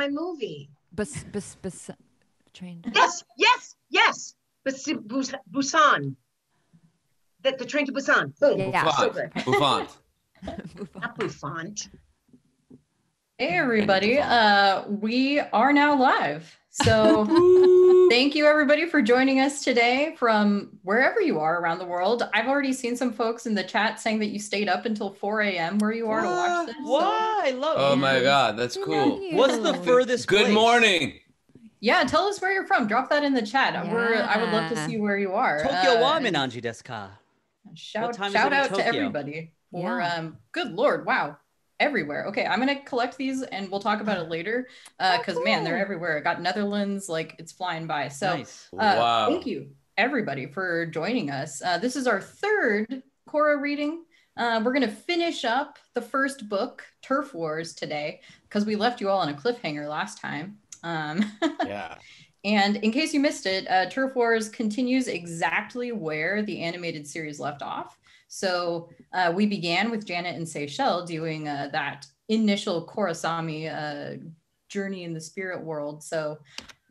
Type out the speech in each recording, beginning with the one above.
my movie. Train. Yes. Busan. The train to Busan. Boom. Yeah. So good. Buffon. Hey everybody, we are now live. So thank you everybody for joining us today from wherever you are around the world. I've already seen some folks in the chat saying that you stayed up until 4 a.m. where you are to watch this. What? So. I love it. Oh my God, that's cool. What's the furthest place? Good morning. Yeah, tell us where you're from. Drop that in the chat. Yeah. I would love to see where you are. Tokyo wa menanji desu ka? Shout out to everybody. Yeah. Or good Lord, wow. Everywhere. Okay, I'm gonna collect these and we'll talk about it later because man, they're everywhere. I got Netherlands, like it's flying by. So nice. Wow. Thank you everybody for joining us. This is our third Korra reading. We're gonna finish up the first book, Turf Wars, today because we left you all on a cliffhanger last time. Yeah. And in case you missed it, Turf Wars continues exactly where the animated series left off. So we began with Janet and Seychelle doing that initial Korasami journey in the spirit world. So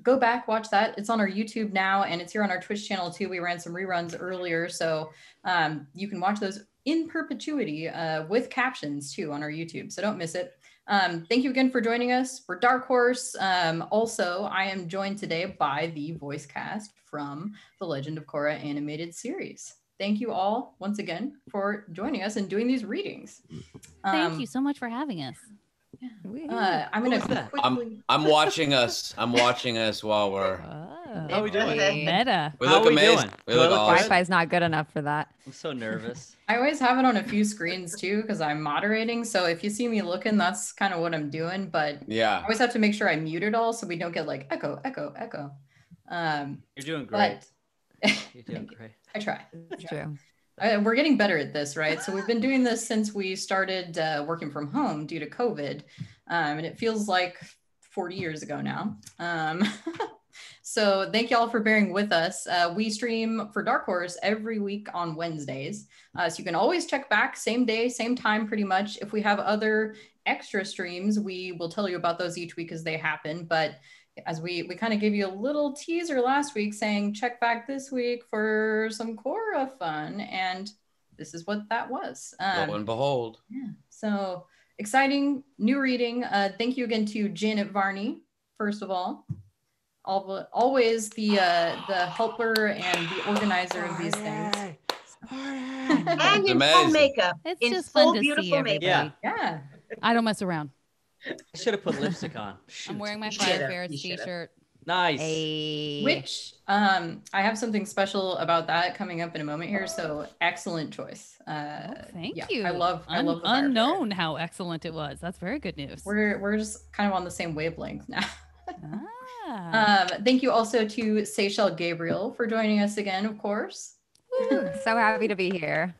go back, watch that. It's on our YouTube now, and it's here on our Twitch channel too. We ran some reruns earlier, so you can watch those in perpetuity with captions too on our YouTube. So don't miss it. Thank you again for joining us for Dark Horse. Also, I am joined today by the voice cast from the Legend of Korra animated series. Thank you all once again for joining us and doing these readings. Thank you so much for having us. I'm gonna quickly... I'm watching us. I'm watching us while we're. How are we doing? Meta. We look amazing. We look awesome. Wi-Fi is not good enough for that. I'm so nervous. I always have it on a few screens too because I'm moderating. So if you see me looking, that's kind of what I'm doing. But yeah, I always have to make sure I mute it all so we don't get like echo. You're doing great. You're doing great. I try. It's true. We're getting better at this, right? So we've been doing this since we started working from home due to COVID, and it feels like 40 years ago now. So thank y'all for bearing with us. We stream for Dark Horse every week on Wednesdays. So you can always check back, same day, same time, pretty much. If we have other extra streams, we will tell you about those each week as they happen. But as we kind of gave you a little teaser last week saying check back this week for some Korra fun, and this is what that was. Lo and behold. Yeah. So exciting new reading. Thank you again to Janet Varney, first of all. Always the helper and the organizer of these things. And in full makeup. It's just fun to see everybody. Yeah. I don't mess around. I should have put lipstick on. Shoot. I'm wearing my Fire Ferrets t-shirt. Nice. Hey. Which I have something special about that coming up in a moment here. So excellent choice. Thank you. I love the unknown how excellent it was. That's very good news. We're just kind of on the same wavelength now. Thank you also to Seychelle Gabriel for joining us again, of course. Woo. So happy to be here.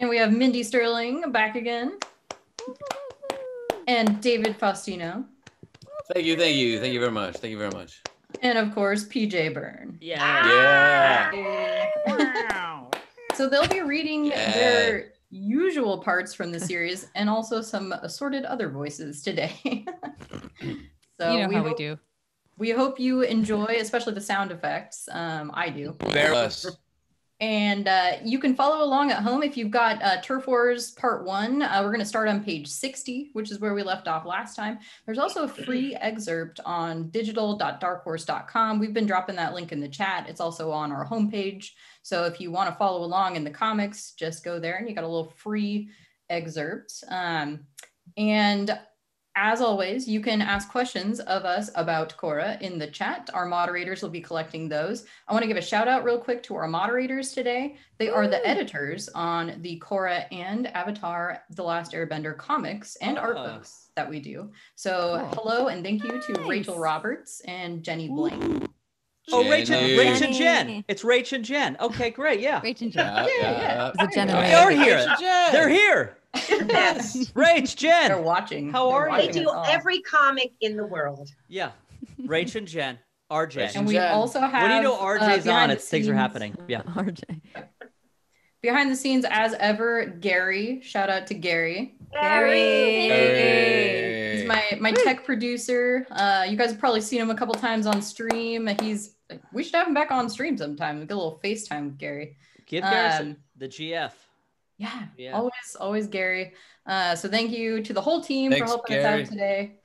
And we have Mindy Sterling back again. And David Faustino. Thank you very much. And of course, PJ Byrne. Yeah. So they'll be reading their usual parts from the series and also some assorted other voices today. So you know we do. We hope you enjoy, especially the sound effects. I do. Bear us. And you can follow along at home if you've got Turf Wars Part 1. We're going to start on page 60, which is where we left off last time. There's also a free excerpt on digital.darkhorse.com. We've been dropping that link in the chat. It's also on our homepage. So if you want to follow along in the comics, just go there and you got a little free excerpt. And as always, you can ask questions of us about Korra in the chat. Our moderators will be collecting those. I want to give a shout out real quick to our moderators today. They are the editors on the Korra and Avatar The Last Airbender comics and art books that we do. So hello and thank you to Rachel Roberts and Jenny Blank. Rach and Jen. It's Rach and Jen. Okay, great. Yeah. Rach and Jen. They're here. Yes. Rach, Jen. They're watching. How are you? They do every comic in the world. Yeah. Rach and Jen. RJ. And we also have. What do you know RJ's on? It's things are happening. Yeah. RJ. Behind the scenes, as ever, Gary. Shout out to Gary. Gary. He's my tech producer. You guys have probably seen him a couple times on stream. He's like, we should have him back on stream sometime. We'll get a little FaceTime with Gary. Give Garrison, the GF. Yeah, always Gary. So thank you to the whole team for helping us out today.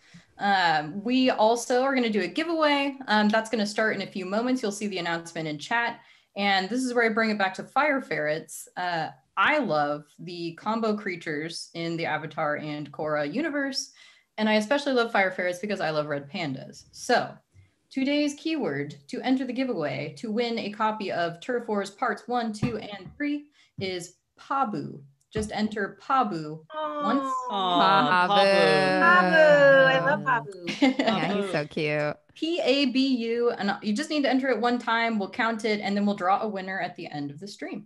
We also are going to do a giveaway. That's going to start in a few moments. You'll see the announcement in chat. And this is where I bring it back to Fire Ferrets. I love the combo creatures in the Avatar and Korra universe. And I especially love Fire Ferrets because I love red pandas. So today's keyword to enter the giveaway to win a copy of Turf Wars Parts 1, 2, and 3 is Pabu. Just enter Pabu once. Pabu. I love Pabu. Yeah, he's so cute. P-A-B-U, and you just need to enter it one time. We'll count it, and then we'll draw a winner at the end of the stream.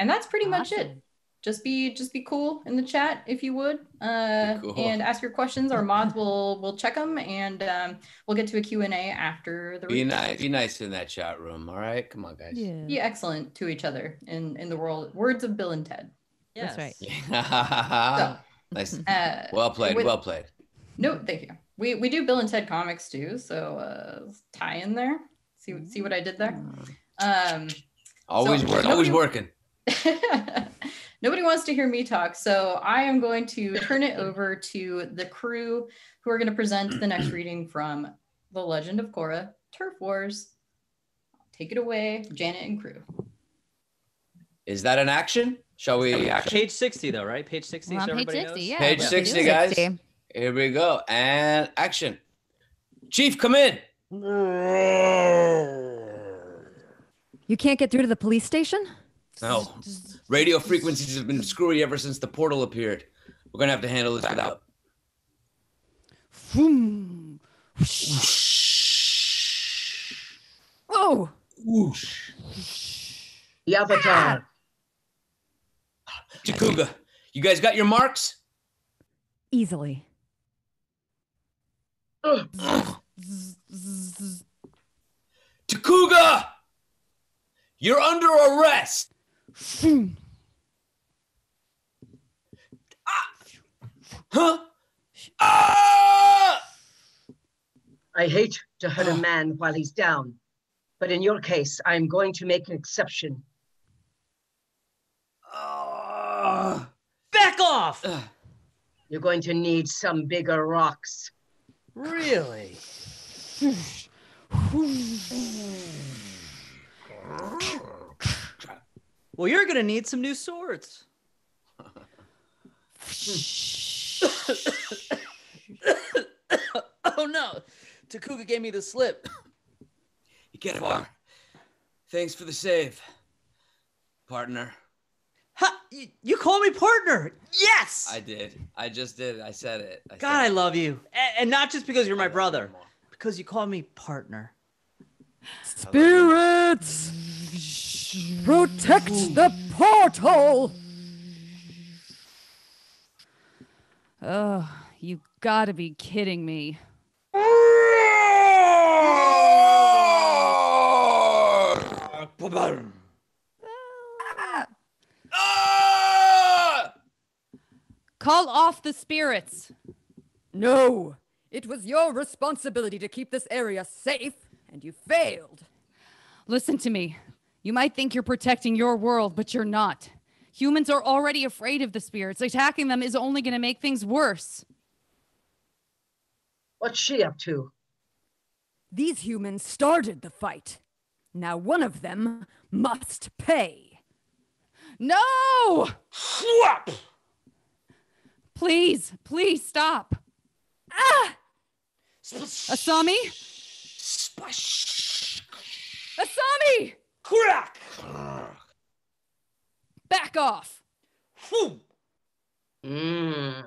And that's pretty much it. Just be cool in the chat if you would, and ask your questions. Our mods will check them, and we'll get to a Q&A after the. Be nice in that chat room, all right? Come on, guys. Yeah. Be excellent to each other in the world. Words of Bill and Ted. Yes. That's right. So, nice. Well played. No, thank you. We do Bill and Ted comics too, so tie in there. See what I did there. Always working. Nobody wants to hear me talk, so I am going to turn it over to the crew who are going to present the next reading from The Legend of Korra, Turf Wars. Take it away, Janet and crew. Is that an action? Shall we action? Page 60 though, right? Page 60, well, so everybody knows? Yeah. Page 60, guys. 60. Here we go, and action. Chief, come in. You can't get through to the police station? No, radio frequencies have been screwy ever since the portal appeared. We're gonna have to handle this without. Oh! Whoosh. The Avatar. Tokuga, you guys got your marks? Easily. Tokuga, you're under arrest. I hate to hurt a man while he's down, but in your case, I'm going to make an exception. Back off! You're going to need some bigger rocks. Really? Well, you're going to need some new swords. Oh, no. Tokuga gave me the slip. You get it, Bar. Thanks for the save, partner. Ha! You call me partner. Yes. I did. I just did. I said it. God, I love you. And not just because you're my brother. Because you call me partner. Spirits! Protect the portal! Oh, you gotta be kidding me. Call off the spirits. No, it was your responsibility to keep this area safe, and you failed. Listen to me. You might think you're protecting your world, but you're not. Humans are already afraid of the spirits. Attacking them is only going to make things worse. What's she up to? These humans started the fight. Now one of them must pay. No! Swap! Please stop. Ah! Asami? Splash! Asami! Crack! Back off! Mm.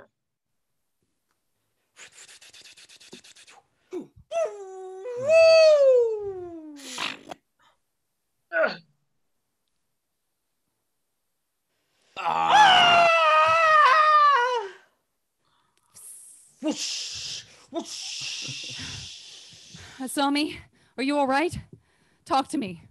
Asami, are you all right? Talk to me.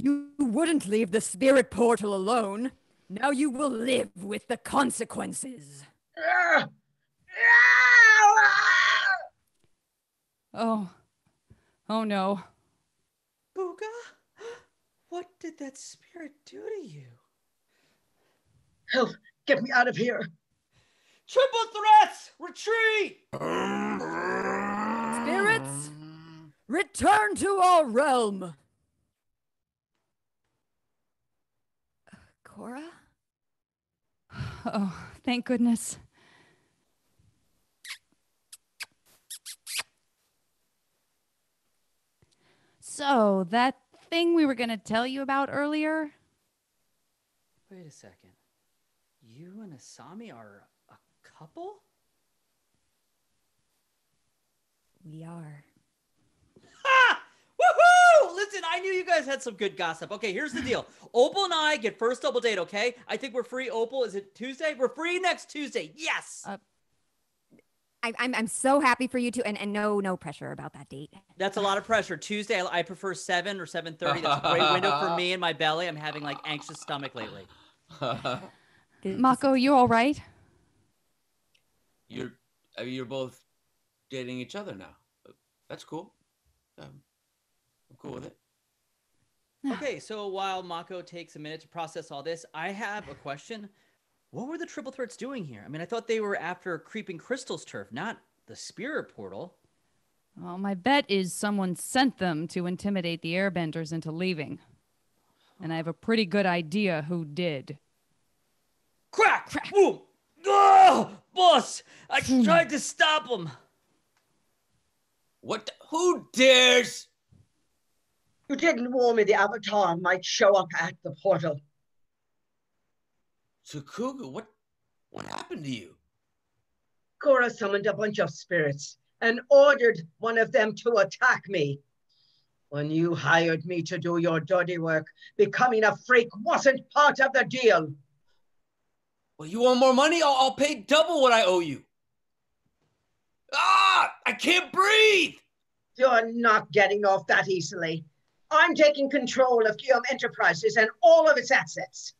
You wouldn't leave the spirit portal alone. Now you will live with the consequences. Oh. Oh no. Booga? What did that spirit do to you? Help! Get me out of here! Triple Threats! Retreat! Spirits, return to our realm! Korra? Oh, thank goodness. So, that thing we were going to tell you about earlier? Wait a second. You and Asami are a couple? We are. Ha! Woohoo! Listen, I knew you guys had some good gossip. Okay, here's the deal. Opal and I get first double date, okay? I think we're free, Opal. Is it Tuesday? We're free next Tuesday. Yes! I'm so happy for you two, and no pressure about that date. That's a lot of pressure. Tuesday, I prefer 7 or 7:30. That's a great window for me and my belly. I'm having like anxious stomach lately. Mako, you all right? You're both dating each other now. That's cool. I'm cool with it. Okay, so while Mako takes a minute to process all this, I have a question. What were the Triple Threats doing here? I mean, I thought they were after Creeping Crystal's turf, not the spirit portal. Well, my bet is someone sent them to intimidate the airbenders into leaving. And I have a pretty good idea who did. Crack! Boom! Oh, boss! I tried to stop him! What? Who dares? You didn't warn me the Avatar might show up at the portal. Tokuga, what happened to you? Korra summoned a bunch of spirits and ordered one of them to attack me. When you hired me to do your dirty work, becoming a freak wasn't part of the deal. Well, you want more money? I'll pay double what I owe you. Ah! I can't breathe! You're not getting off that easily. I'm taking control of Guillaume Enterprises and all of its assets.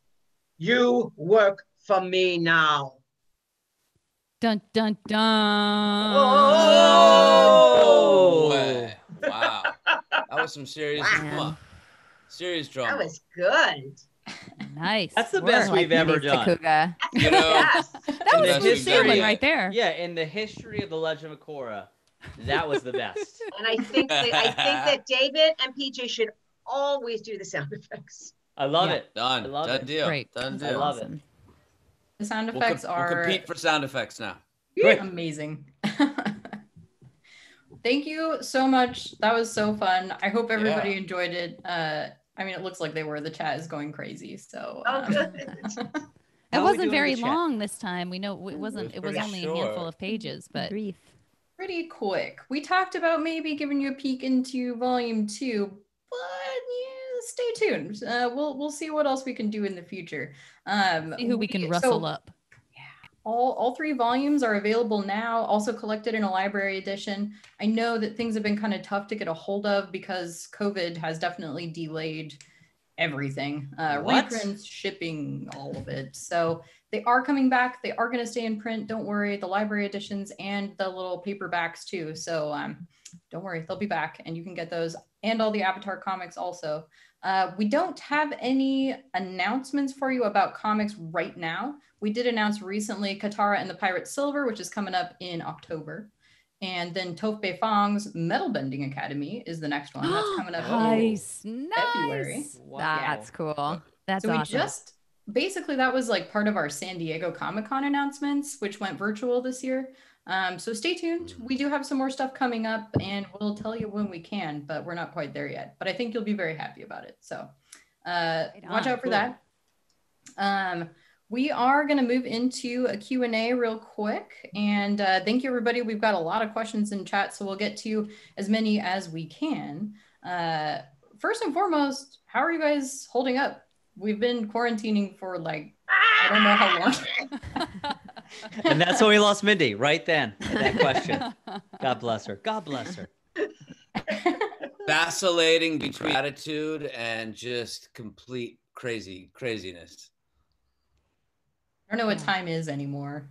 You work for me now. Dun, dun, dun. Oh! Wow. That was some serious drama. Serious drama. That was good. Nice. That's the best we've ever done. Tokuga. You know, yes. That was smooth sailing right there. Yeah, in the history of the Legend of Korra, that was the best. And I think that David and PJ should always do the sound effects. I love it. Done. I love it. Deal. Great. Done deal. I love it. The sound effects are... We'll compete for sound effects now. Great. Amazing. Thank you so much. That was so fun. I hope everybody enjoyed it. I mean, it looks like they were. The chat is going crazy. So it wasn't very long this time. We know it wasn't. It was only a handful of pages, but brief. Pretty quick. We talked about maybe giving you a peek into Volume 2, but yeah. Stay tuned. We'll see what else we can do in the future. See who we can rustle up. Yeah. All 3 volumes are available now, also collected in a library edition. I know that things have been kind of tough to get a hold of because COVID has definitely delayed everything. Reprints, shipping, all of it. So they are coming back. They are going to stay in print. Don't worry. The library editions and the little paperbacks too. So don't worry. They'll be back and you can get those and all the Avatar comics also. We don't have any announcements for you about comics right now. We did announce recently Katara and the Pirate Silver, which is coming up in October. And then Topei Fang's Metal Bending Academy is the next one. That's coming up in February. Wow. That's cool. That's awesome. So we just, basically that was like part of our San Diego Comic-Con announcements, which went virtual this year. So stay tuned. We do have some more stuff coming up and we'll tell you when we can, but we're not quite there yet. But I think you'll be very happy about it. So watch out for that. We are going to move into a Q&A real quick. And thank you, everybody. We've got a lot of questions in chat, so we'll get to as many as we can. First and foremost, how are you guys holding up? We've been quarantining for like, I don't know how long. And that's when we lost Mindy, right then, at that question. God bless her. God bless her. Vacillating between attitude and just complete craziness. I don't know what time is anymore.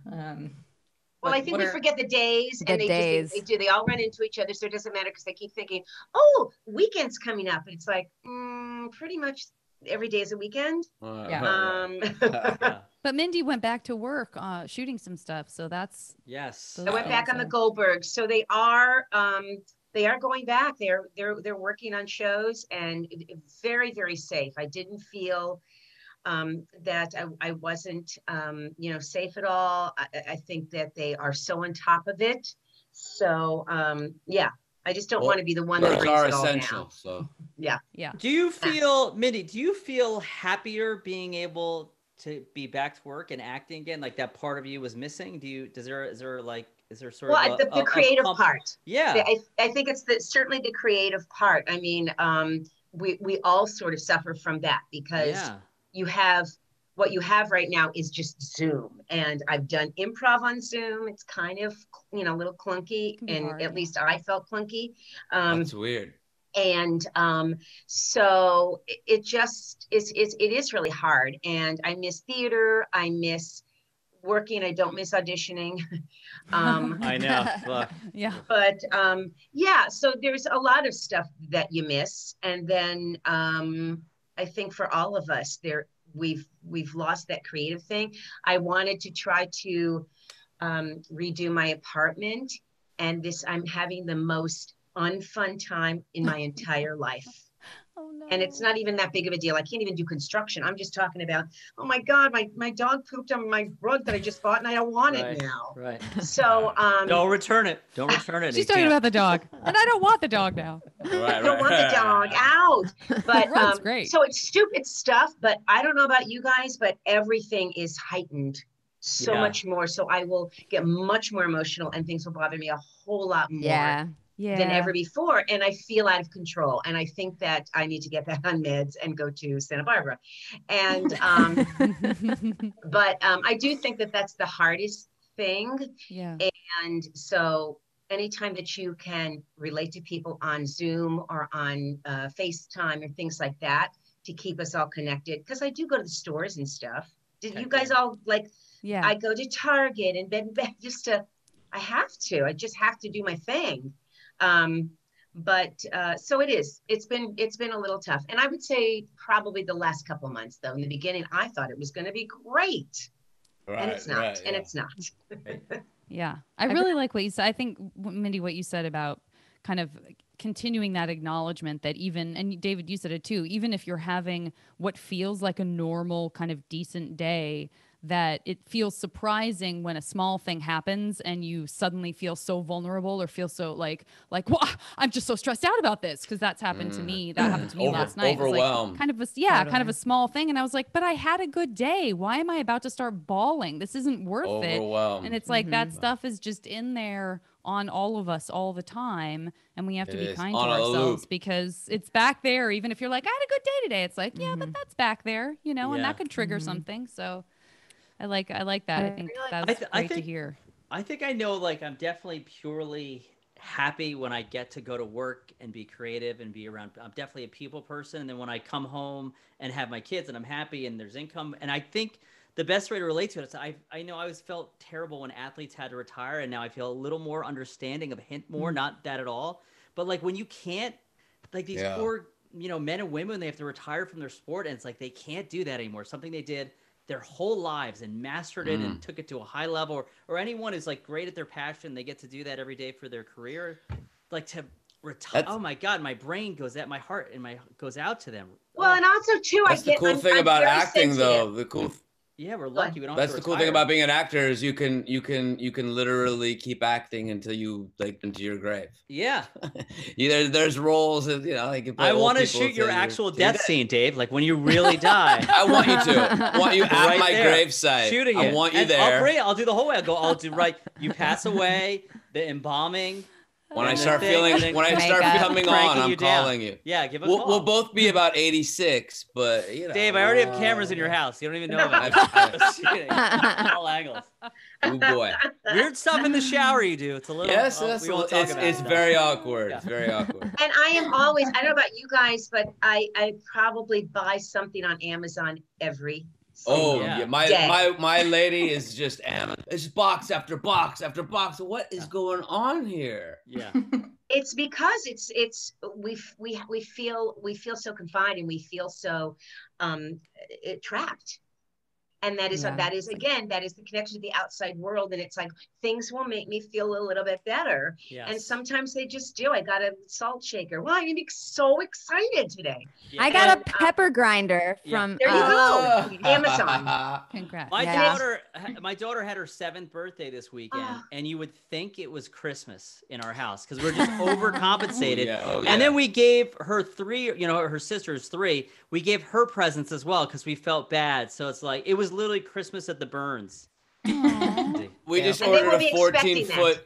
Well, I think we forget the days, and they do. They all run into each other, so it doesn't matter because they keep thinking, "Oh, weekend's coming up." It's like pretty much every day is a weekend. But Mindy went back to work shooting some stuff, so that's I went back on the Goldbergs, so they are going back. They're working on shows, and very very safe. I didn't feel that I wasn't, you know, safe at all. I think that they are so on top of it. So, yeah, I just don't want to be the one that brings it all down. So. Yeah. Yeah. Do you feel, Mindy, do you feel happier being able to be back to work and acting again? Like that part of you was missing? Do you, is there like, is there sort of the creative part? Yeah. I think it's certainly the creative part. I mean, we all sort of suffer from that because you have what you have right now is just Zoom, and I've done improv on Zoom. It's kind of, you know, a little clunky, and at least I felt clunky. That's weird. And so it just it is really hard. And I miss theater. I miss working. I don't miss auditioning. I know. Yeah. But yeah. So there's a lot of stuff that you miss, and then. I think for all of us, we've lost that creative thing. I wanted to try to redo my apartment, and I'm having the most unfun time in my entire life. Oh, no. And it's not even that big of a deal. I can't even do construction. I'm just talking about, oh my God, my dog pooped on my rug that I just bought, and I don't want it now. Right. So don't return it. Don't return it. She's talking about the dog, and I don't want the dog now. I don't want the dog out. But great. So it's stupid stuff. But I don't know about you guys, but everything is heightened so much more. So I will get much more emotional, and things will bother me a whole lot more. Yeah. Yeah. Than ever before, and I feel out of control, and I think that I need to get back on meds and go to Santa Barbara, and but I do think that that's the hardest thing. Yeah. And so anytime that you can relate to people on Zoom or on FaceTime or things like that to keep us all connected, because I do go to the stores and stuff. Did you guys all like? Yeah. I go to Target and Bed and Bath just to. I have to. I just have to do my thing. So it's been a little tough. And I would say probably the last couple of months though, in the beginning, I thought it was going to be great and it's not, and it's not. Yeah. I really like what you said. I think Mindy, what you said about kind of continuing that acknowledgement that even, and David, you said it too, even if you're having what feels like a normal kind of decent day, that it feels surprising when a small thing happens and you suddenly feel so vulnerable or feel so like, well, I'm just so stressed out about this. Cause that's happened to me. That happened to me last night. Overwhelmed. Like kind of a small thing. And I was like, but I had a good day. Why am I about to start bawling? This isn't worth it. And it's like that stuff is just in there on all of us all the time. And we have to be kind to ourselves because it's back there. Even if you're like, I had a good day today. It's like, yeah, but that's back there, you know, and that could trigger something. So I like that. I think that's great to hear. I think I know, like, I'm definitely purely happy when I get to go to work and be creative and be around. I'm definitely a people person. And then when I come home and have my kids and I'm happy and there's income. And I think the best way to relate to it is I know I always felt terrible when athletes had to retire. And now I feel a little more understanding of not that at all. But like when you can't, like these poor, you know, men and women, they have to retire from their sport. And it's like, they can't do that anymore. Something they did their whole lives and mastered it and took it to a high level, or anyone who's like great at their passion, they get to do that every day for their career, like to retire. Oh my God, my brain goes at my heart and goes out to them. Well, and also too, that's the cool thing about being an actor is you can literally keep acting until you like into your grave. Yeah. There's roles that, you know, like I want to shoot your actual death scene, Dave. Like when you really die. I want you to. I want you at my gravesite. Shooting it. I want you there. I'll do the whole way. I'll do right. You pass away. The embalming. When I start feeling, when I start coming on, I'm calling you. Yeah, give a call. We'll both be about 86, but you know. Dave, I already have cameras in your house. You don't even know about it. All angles. Oh boy. Weird stuff in the shower you do. It's a little. Yes, it's very awkward. Yeah. It's very awkward. And I am always. I don't know about you guys, but I probably buy something on Amazon every Oh yeah, my lady is just it's box after box after box. What is going on here? Yeah. It's because we feel so confined, and we feel so trapped. And that is that is the connection to the outside world. And it's like, things will make me feel a little bit better. Yes. And sometimes they just do. I got a salt shaker. Well, I'm gonna be so excited today. Yeah. I got a pepper grinder from Amazon. Congrats. My daughter had her 7th birthday this weekend, and you would think it was Christmas in our house because we're just overcompensated. And then we gave her 3, you know, her sister's 3. We gave her presents as well because we felt bad. So it's like, it was literally Christmas at the Burns. We just ordered a 14-foot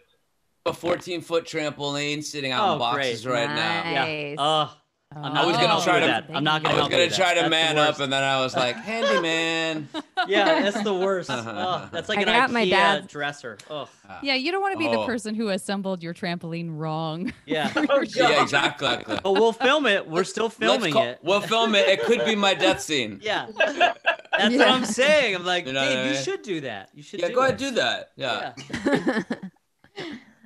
trampoline sitting out in boxes right now. Yeah. I was gonna try to. I'm not gonna. I was gonna try to man up, and then I was like, handyman. Yeah, that's the worst. That's like an IKEA dresser. Oh. Yeah, you don't want to be the person who assembled your trampoline wrong. Yeah. Yeah, exactly. But we'll film it. We're still filming it. We'll film it. It could be my death scene. Yeah. That's what I'm saying. I'm like, Dave, you should do that. You should. Yeah, go ahead, do that. Yeah.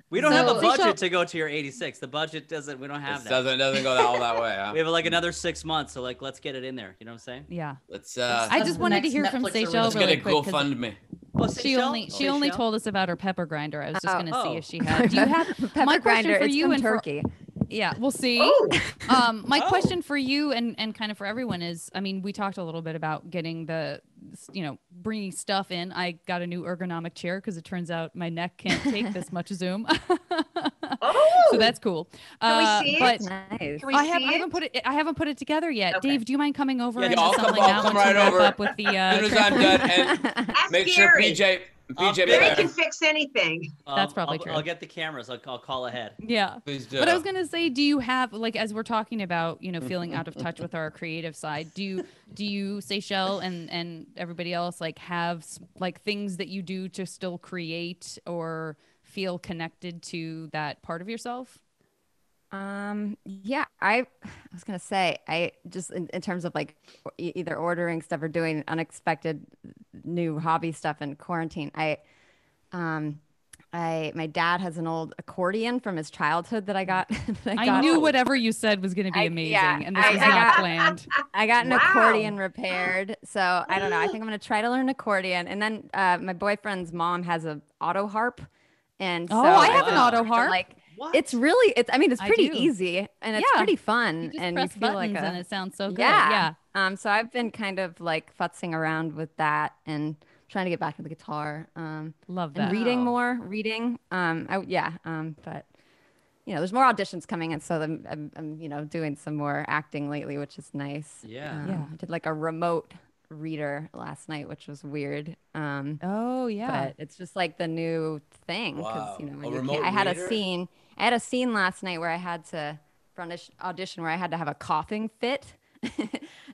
We don't have a budget to go to your 86. The budget doesn't. We don't have that. Doesn't go all that way. Huh? We have like another 6 months, so like let's get it in there. You know what I'm saying? Yeah. Let's. I just wanted to hear from Seychelle really quick. Let's get a GoFundMe. Well, she only told us about her pepper grinder. I was just going to see if she had. Do you have pepper grinder for it's you in Turkey? Yeah, we'll see. My question for you and kind of for everyone is, I mean, we talked a little bit about getting the, you know, bringing stuff in. I got a new ergonomic chair because it turns out my neck can't take this much Zoom. So that's cool. Can we see it? Nice. I haven't put it together yet. Okay. Dave, do you mind coming over? Yeah, I'll come right over with the. As soon as I'm done, and make sure PJ Byrne can fix anything. That's probably true. I'll get the cameras. I'll call ahead. Yeah. Please do. But I was going to say, do you have, like, as we're talking about, you know, feeling out of touch with our creative side, do you Seychelle and everybody else, like, have, like, things that you do to still create or feel connected to that part of yourself? Yeah, I was going to say, I just in terms of like either ordering stuff or doing unexpected new hobby stuff in quarantine, my dad has an old accordion from his childhood that I got. I knew whatever you said was going to be amazing. And this was not planned. I got an accordion repaired. So I don't know. I think I'm going to try to learn accordion. And then my boyfriend's mom has an auto harp. And so I have an auto harp. What? It's pretty easy, and it's pretty fun. You just press you feel buttons like and it sounds so good. Yeah. So I've been kind of like futzing around with that and trying to get back to the guitar. Love that. And reading more. But you know, there's more auditions coming in, so I'm you know, doing some more acting lately, which is nice. Yeah. I did like a remote reader last night, which was weird. But it's just like the new thing. Wow. 'Cause, you know, I had a scene last night where I had to, for an audition, where I had to have a coughing fit.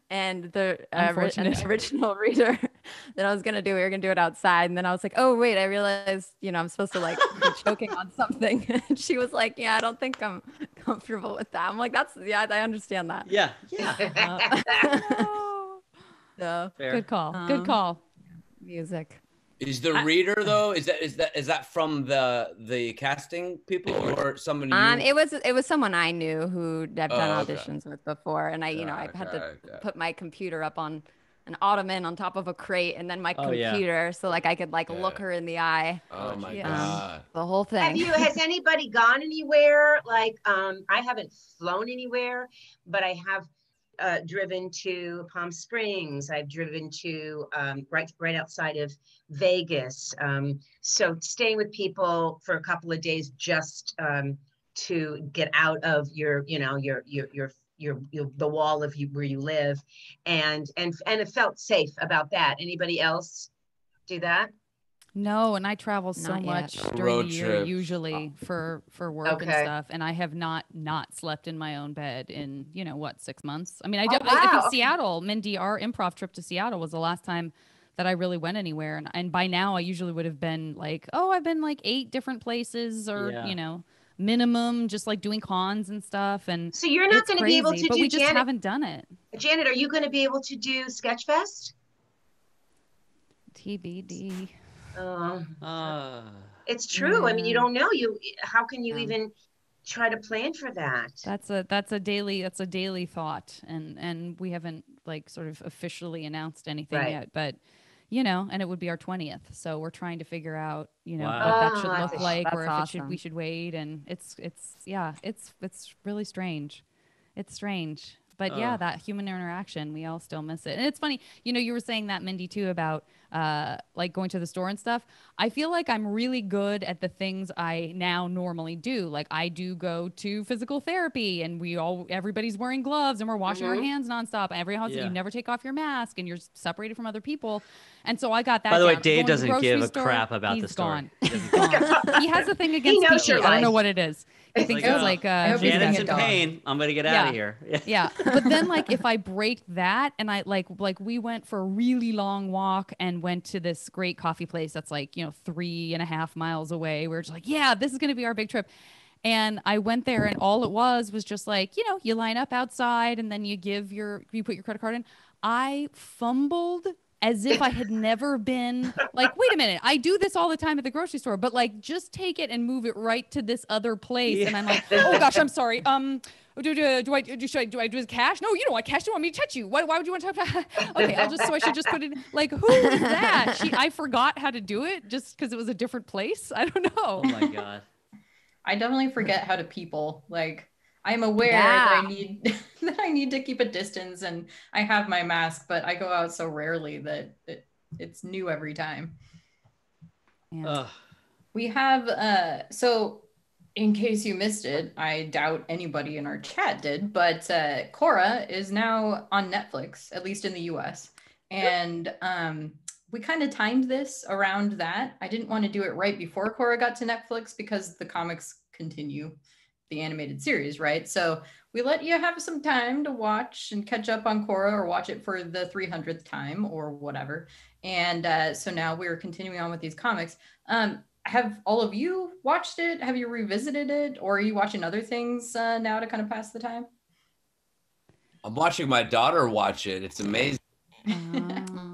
And the original reader that I was going to do, we were going to do it outside. And then I was like, oh, wait, I realized, you know, I'm supposed to like be choking on something. And she was like, yeah, I don't think I'm comfortable with that. I'm like, I understand that. Yeah. Yeah. So fair. Good call. Good call. Music. Is the reader though? Is that from the casting people or somebody? It was someone I knew who I've done auditions with before, and I had to put my computer up on an ottoman on top of a crate, and then my computer, so like I could like look her in the eye. Oh my god! The whole thing. Has anybody gone anywhere? Like I haven't flown anywhere, but I have. Driven to Palm Springs. I've driven to right outside of Vegas. So staying with people for a couple of days just to get out of your the wall of where you live, and it felt safe about that. Anybody else do that? No, and I travel so much during the year, usually for work and stuff. And I have not slept in my own bed in, you know, what, 6 months? I mean, I think Seattle, Mindy, our improv trip to Seattle was the last time that I really went anywhere. And by now I usually would have been like, I've been like 8 different places or, you know, minimum, just like doing cons and stuff. And so you're not going to be able to do Janet. We just haven't done it. Janet, are you going to be able to do Sketchfest? TBD. It's true. I mean, you don't know. How can you even try to plan for that? That's a daily thought, and we haven't like sort of officially announced anything yet, but you know, and it would be our 20th, so we're trying to figure out, you know, what that should look like, or if we should wait, and it's really strange. It's strange, but yeah, that human interaction, we all still miss it. And it's funny, you know, you were saying that, Mindy, too, about like going to the store and stuff. I feel like I'm really good at the things I now normally do. Like I do go to physical therapy, and everybody's wearing gloves, and we're washing our hands nonstop. Every house, you never take off your mask, and you're separated from other people. And so I got that. By the way, Dave doesn't give a crap about the store. He's gone. He has a thing against people. I don't know what it is. I think it's like Janet's in pain. I'm gonna get out of here. Yeah, but then like if I break that, and I like we went for a really long walk and went to this great coffee place that's like, you know, 3.5 miles away. We're just like, yeah, this is gonna be our big trip. And I went there, and all it was just like, you know, you line up outside, and then you put your credit card in. I fumbled as if I had never been like, wait a minute, I do this all the time at the grocery store, but like just take it and move it right to this other place. Yeah. And I'm like, oh gosh, I'm sorry. Do I do this cash? No, you don't want cash. You want me to touch you. Why would you want to touch? Okay, I should just put it in. Like, who is that? I forgot how to do it just because it was a different place. I don't know. Oh my God. I definitely forget how to people. Like, I'm aware that I need to keep a distance, and I have my mask, but I go out so rarely that it's new every time. Yeah. We have, so in case you missed it, I doubt anybody in our chat did, but Korra is now on Netflix, at least in the US. And we kind of timed this around that. I didn't want to do it right before Korra got to Netflix because the comics continue. The animated series, right? So we let you have some time to watch and catch up on Korra, or watch it for the 300th time or whatever. And so now we're continuing on with these comics. Have all of you watched it? Have you revisited it? Or are you watching other things now to kind of pass the time? I'm watching my daughter watch it. It's amazing.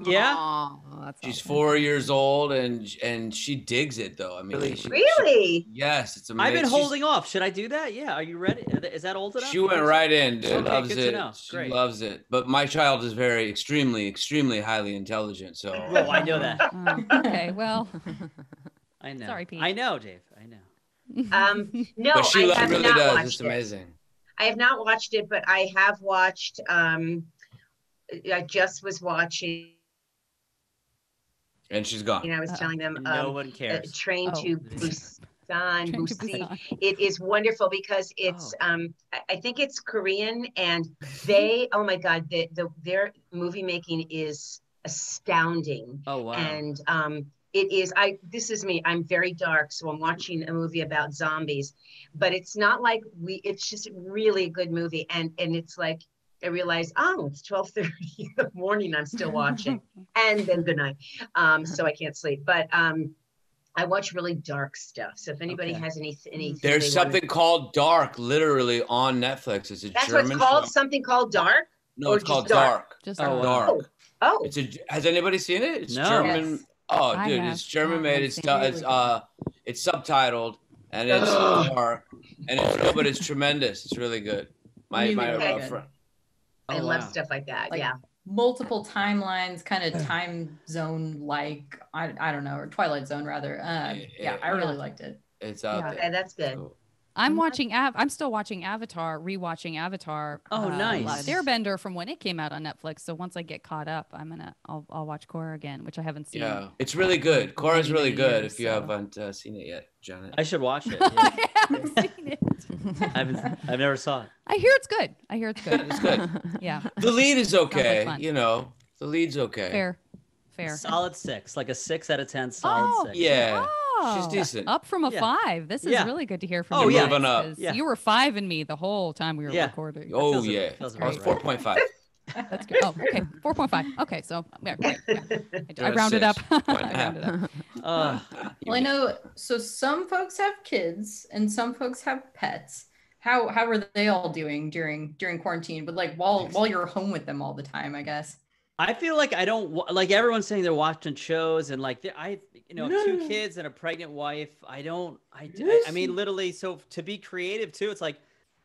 Yeah. Aww, that's awesome. 4 years old and she digs it though. I mean, really? Yes, it's amazing. I've been holding off. Should I do that? Yeah. Are you ready? Is that old enough? She went right in. Dude. Okay, loves it. She loves it. But my child is very extremely highly intelligent. So. Oh, I know that. Okay. Well. I know. Sorry, Pete. I know, Dave. I know. No, but she really does. It's amazing. I have not watched it, but I have watched. I just was watching. And she's gone. And I was telling them, no one cares. Train to Busan. It is wonderful because it's, I think it's Korean, and they, oh my God, their movie making is astounding. Oh wow! And it is. This is me. I'm very dark, so I'm watching a movie about zombies, but it's not like It's just really a good movie, and it's like. I realized, it's 12:30 in the morning. I'm still watching, and then good night. So I can't sleep. But I watch really dark stuff. So if anybody has anything, there's something called Dark, literally on Netflix. It's a German. That's called something called Dark. No, it's called Dark. Just Dark. Oh, has anybody seen it? It's German. Yes. Oh, dude, it's German made. It's subtitled, and it's Dark, and but it's tremendous. It's really good. My friend. I love stuff like that. Like multiple timelines, kind of time zone, like I don't know, or Twilight Zone rather. I really liked it. It's out there. Okay, that's good. Cool. I'm still watching Avatar, rewatching Avatar. Oh, nice. Airbender from when it came out on Netflix. So once I get caught up, I'll watch Korra again, which I haven't seen. Yeah, it's really good. Korra's really good. If you haven't seen it yet, Janet, I should watch it. Yeah. I haven't seen it. I've never saw it. I hear it's good. It's good. Yeah. The lead is okay. Like the lead's okay. Fair. Solid 6, like a 6 out of 10. Solid 6. Yeah. Oh. She's decent. Up from a 5. This is really good to hear from you. Moving up. Yeah. You were 5 in me the whole time we were recording. Oh, yeah. I was 4.5. That's good. Oh, okay. 4.5. Okay. So I rounded up. Well, I know. So some folks have kids and some folks have pets. How are they all doing during quarantine? But like while you're home with them all the time, I guess. I feel like I don't like everyone's saying they're watching shows and like two kids and a pregnant wife. I mean, literally. So to be creative too, it's like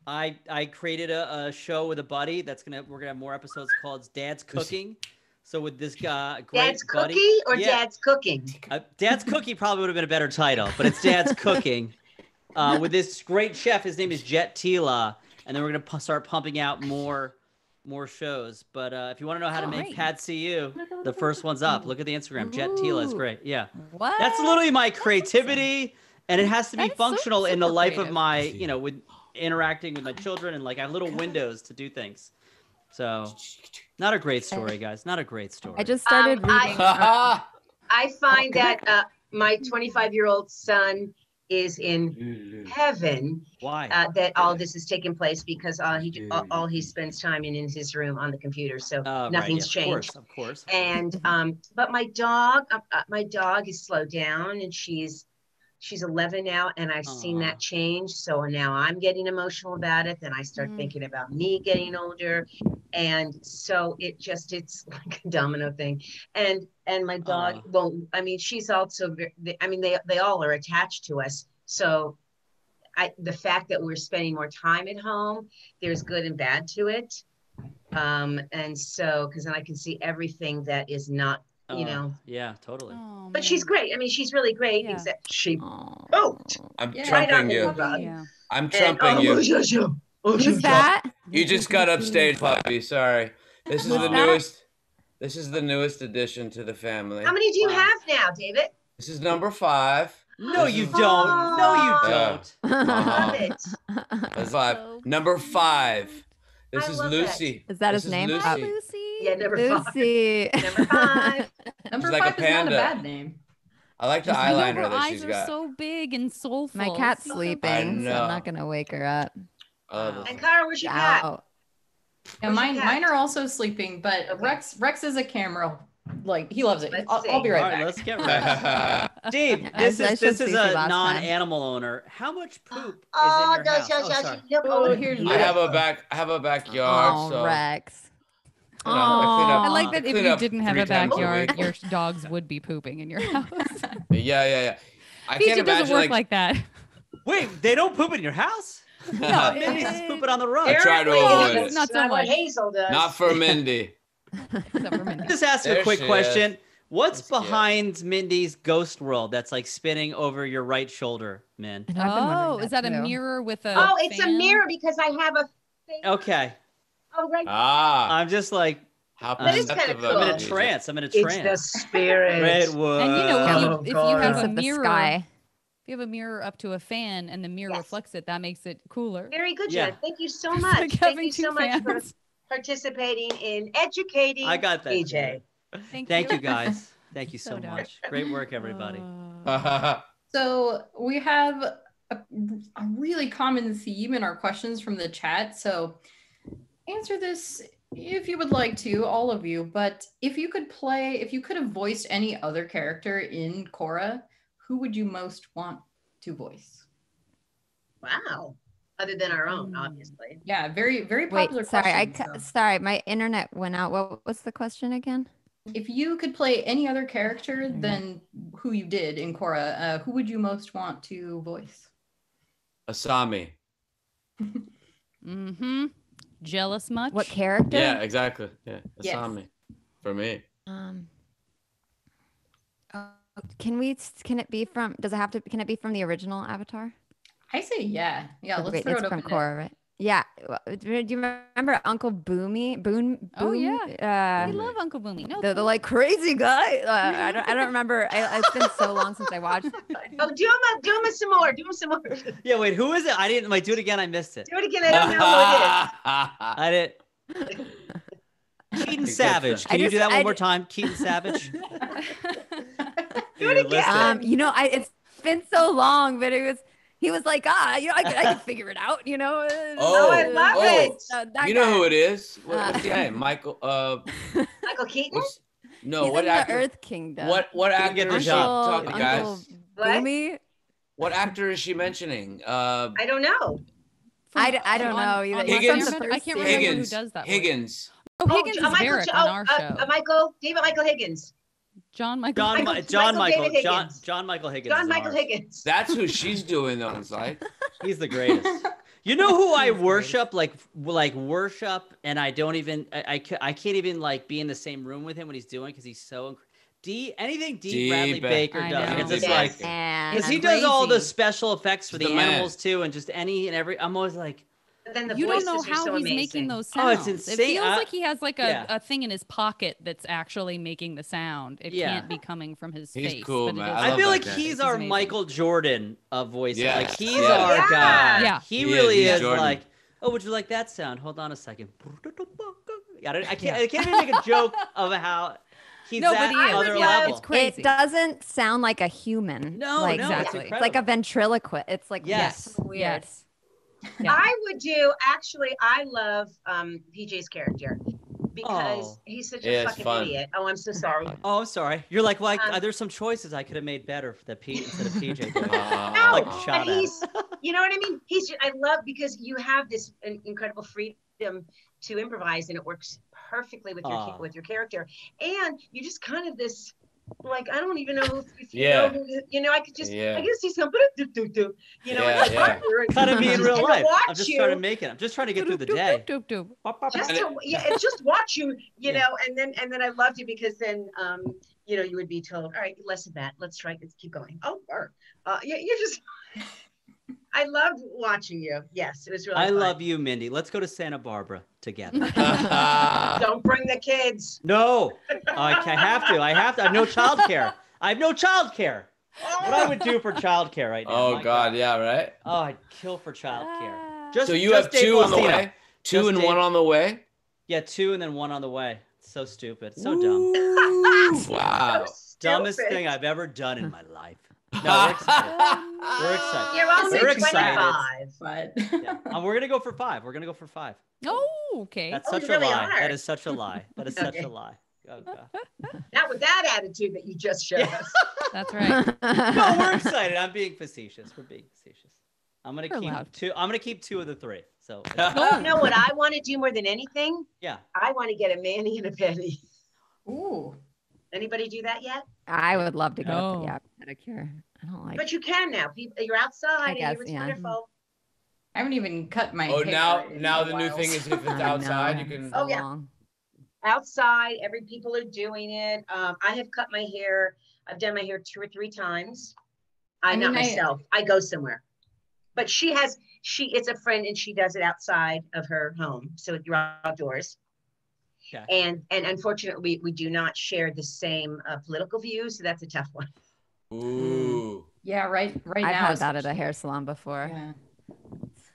I created a show with a buddy that's we're gonna have more episodes called Dad's Cooking. So with this guy, Dad's buddy, Cookie or yeah, Dad's Cooking. Dad's Cookie probably would have been a better title, but it's Dad's Cooking. With this great chef, his name is Jet Tila, and then we're gonna start pumping out more shows. But if you want to know how to make Patsy you, the first one's up. Look at the Instagram. Ooh. Jet Tila is great. Yeah, what? That's literally my creativity, and it has to be functional in the life creative of my, with interacting with my children and like I have little windows to do things. So, not a great story, guys. Not a great story. I just started reading. I find that my 25-year-old son is in heaven. Why? That all this is taking place because all he spends time in his room on the computer, so nothing's changed. Of course. And but my dog is slowed down, and she's 11 now, and I've seen that change. So now I'm getting emotional about it. Then I start thinking about me getting older, and so it's like a domino thing. And my dog she's also. I mean, they all are attached to us. So the fact that we're spending more time at home, there's good and bad to it. And so because then I can see everything that is not. Yeah, totally. Oh, but she's great. I mean, she's really great. Yeah. Except she poked. I'm trumping you. You just got upstaged, Poppy. Sorry. This is the newest. This is the newest addition to the family. How many do you have now, David? This is number 5. No, you don't. No, you don't. Love it. That's 5. Number 5. This is Lucy. That. Is that this his name? Lucy. Lucy. Yeah, number 5. Number 5. Number 5 is not a bad name. I like the eyeliner that she's got. Her eyes are so big and soulful. My cat's sleeping, so I'm not gonna wake her up. And Cara, where's your cat? Yeah, mine are also sleeping, but okay. Rex is a camera. Like he loves it. I'll be right back. Right, let's get Rex. Dave, this is a non-animal owner. How much poop is in your house? I have a backyard. Oh, so. Rex. You know, I like that. If you didn't have a backyard, your dogs would be pooping in your house. Yeah. I can't imagine. It doesn't work like that. Wait, they don't poop in your house? No, Mindy just poop it on the rug. I try to avoid it. Not so much. Hazel does. Not for Mindy. Just ask a quick question. Is. What's that's behind cute. Mindy's ghost world that's like spinning over your right shoulder, Min? Oh, is that a mirror with a it's fan? A mirror because I have a fan. Okay. Oh, right. I'm just like that is kind of cool. I'm in a trance. It's the spirit. Redwood. And if you have a mirror, if you have a mirror up to a fan and the mirror reflects it, that makes it cooler. Very good, Jen. Thank you so much. Thank you so much for participating in educating PJ. Thank you guys. Thank you so much. Great work, everybody. So we have a really common theme in our questions from the chat. So answer this if you would like to, all of you, but if you could have voiced any other character in Korra, who would you most want to voice? Wow. Other than our own, obviously. Yeah, very, very popular. Wait, sorry, my internet went out. What was the question again? If you could play any other character than who you did in Korra, who would you most want to voice? Asami. Mm-hmm. Jealous much? What character? Yeah, exactly. Yeah, Asami. Yes. For me. Can it be from the original Avatar? I say yeah. Let's throw it from Korra, right? Yeah. Do you remember Uncle Boomy? Boone. Oh yeah. We love Uncle Boomy. No, the like crazy guy. I don't remember. It's been so long since I watched. Oh, do him some more. Do him some more. Yeah. Wait. Who is it? I didn't. Like, do it again. I missed it. Do it again. I don't know who it is. I didn't. Keaton Savage. Can you do that one more time? Keaton Savage. Do it again. It's been so long, but it was. He was like, I can figure it out, I love it. You know who it is? What's the name? Michael Keaton? No, what actor? The Earth Kingdom. What actor is she talking, guys? What actor is she mentioning? I don't know. I don't know either. I can't remember who does that. Higgins. David Michael Higgins. John Michael Higgins. That's who she's doing on the side. He's the greatest. You know who I worship, like worship, and I don't even, I can't even like be in the same room with him when he's doing, because he's so incredible. Anything Dee Bradley Baker does, it's just like, because he does all the special effects for the animals too, and just any and every. I'm always like, but then the you don't know how so he's amazing. Making those sounds. Oh, it's insane. It feels like he has like a thing in his pocket that's actually making the sound. It can't be coming from his face. He's cool, man. I feel like he's our amazing. Michael Jordan of voice. Yeah. Like he's our guy. Yeah, he really is Jordan. Like, oh, would you like that sound? Hold on a second. I can't even make a joke of how. He's it's crazy. It doesn't sound like a human. No, exactly. It's like a ventriloquist. It's like weird. Yes. Yeah. I would do. Actually, I love PJ's character because he's such a fucking idiot. Oh, I'm so sorry. Oh, sorry. You're like, well, there's some choices I could have made better for the instead of PJ. No, but he's. You know what I mean? He's. I love because you have this incredible freedom to improvise, and it works perfectly with your character, and you just kind of this like I don't even know if you know, you know, I could just I guess see something you know kind of be in real life. I'm just trying to make it. I'm just trying to get through the day. Just watch you, you know, and then I loved you because then you know you would be told, all right, less of that. Let's try. Let's keep going. Oh, you just. I loved watching you. Yes, it was really fun. I love you, Mindy. Let's go to Santa Barbara together. Don't bring the kids. No, I have to. I have no childcare. What I would do for childcare right now. Oh, God. Yeah, right? Oh, I'd kill for childcare. So you have two on the way? Two and one on the way? Yeah, two and then one on the way. It's so stupid. It's so dumb. Wow. Dumbest thing I've ever done in my life. No, we're excited. But we're gonna go for five. Oh, okay. That's such a lie. That is such a lie. Oh, God. Not with that attitude that you just showed us. That's right. No, we're excited. I'm being facetious. I'm gonna I'm gonna keep two of the three. So you know what I want to do more than anything? Yeah. I want to get a mani and a pedi. Ooh. Anybody do that yet? I would love to go. No. Yeah, pedicure. I don't like. But you can now. You're outside. I guess, and it's wonderful. I haven't even cut my. Oh, now the new thing is if it's outside, you can. Oh yeah. Outside, people are doing it. I have cut my hair. I've done my hair 2 or 3 times. Myself. I go somewhere. But she has. It's a friend, and she does it outside of her home. So you're outdoors. Yeah. And unfortunately, we do not share the same political views, so that's a tough one. Ooh. Yeah, right now. I've had that at a hair salon before. Yeah.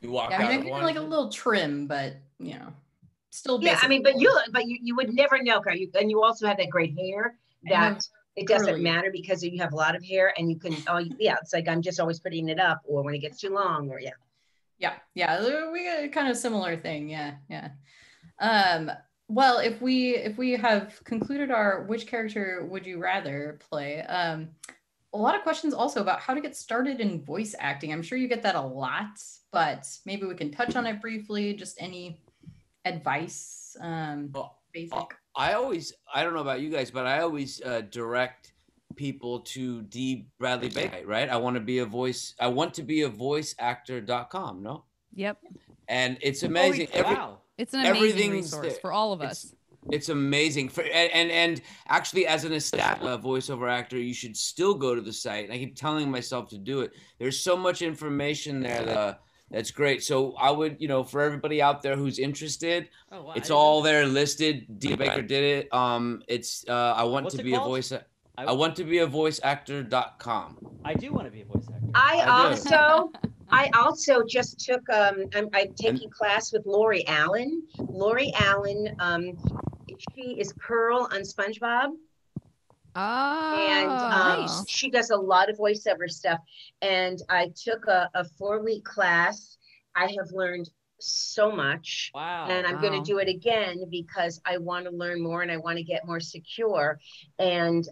You walk out. I mean, like a little trim, but you know, still. Basic. Yeah, I mean, but you would never know, Cara. And you also have that great hair that it doesn't matter because you have a lot of hair and you can. Oh, yeah, it's like I'm just always putting it up, or when it gets too long, or yeah. We got a kind of similar thing. Yeah. Well, if we have concluded our which character would you rather play, a lot of questions also about how to get started in voice acting. I'm sure you get that a lot, but maybe we can touch on it briefly. Just any advice, basic. I don't know about you guys, but I always direct people to Dee Bradley Baker, right? I want to be a voiceactor.com. No. Yep. And it's amazing. It's an amazing resource for all of us. It's amazing. And actually, as an established voiceover actor, you should still go to the site. And I keep telling myself to do it. There's so much information there that's great. So I would, for everybody out there who's interested, it's all there listed. Dee Baker did it. It's I want to be a voiceactor.com. I do want to be a voice actor. I also just took, I'm taking class with Lori Allen. Lori Allen, she is Pearl on SpongeBob. Oh, and nice. She does a lot of voiceover stuff. And I took a 4-week class. I have learned so much. Wow. And I'm going to do it again because I want to learn more and I want to get more secure. And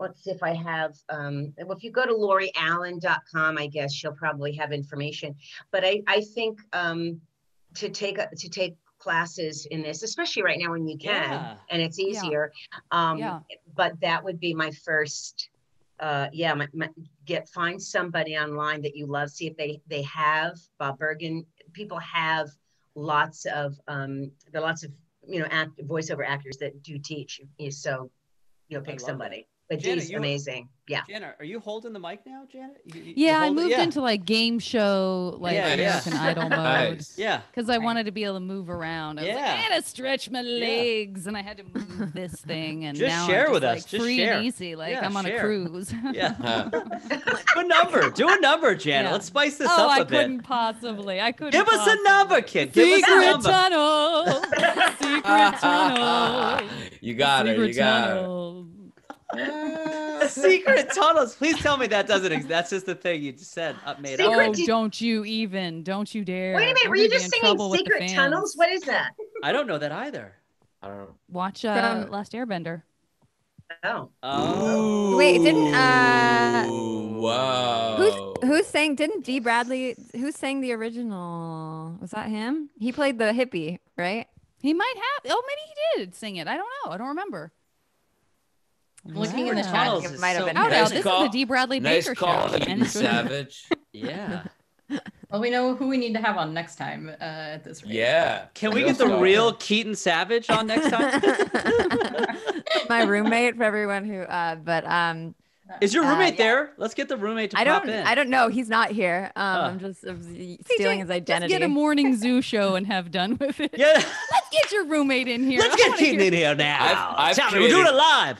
let's see if I have, well, if you go to LoriAllen.com, I guess she'll probably have information. But I think to take classes in this, especially right now when you can, and it's easier. But that would be my first, find somebody online that you love, see if they have Bob Bergen. People have lots of, there are lots of, voiceover actors that do teach you. So, pick somebody. But Jenna's amazing. Yeah. Jenna, are you holding the mic now, Janet? I moved into like game show, American Idol mode. Nice. Yeah. Because I wanted to be able to move around. I was like, I had to stretch my legs and I had to move this thing. And now I'm just with us. Just free and easy. I'm on a cruise. Do a number. Do a number, Janet. Let's spice this up a bit. I couldn't possibly. Give us a number, kid. Give us a number. Secret tunnel. You got it. Secret tunnels. Please tell me that doesn't exist. That's just the thing you just said. Made up. Don't you dare. Wait a minute. Were you just singing secret tunnels? What is that? I don't know that either. I don't know. Watch Last Airbender. Oh. Wait, didn't Whoa. Who sang? Didn't Dee Bradley? Who sang the original? Was that him? He played the hippie, right? He might have. Oh, maybe he did sing it. I don't know. I don't remember. Looking in the chat, it might have been. This is the Dee Bradley Baker show. Keaton Savage. Well, we know who we need to have on next time at this rate. Yeah. Can we get the real Keaton Savage on next time? My roommate, for everyone who, is your roommate there? Let's get the roommate to pop in. I don't know. He's not here. I'm just stealing his identity. Let's get a morning zoo show and have done with it. Yeah. Let's get your roommate in here. Let's get Keaton in here now. We'll do it live.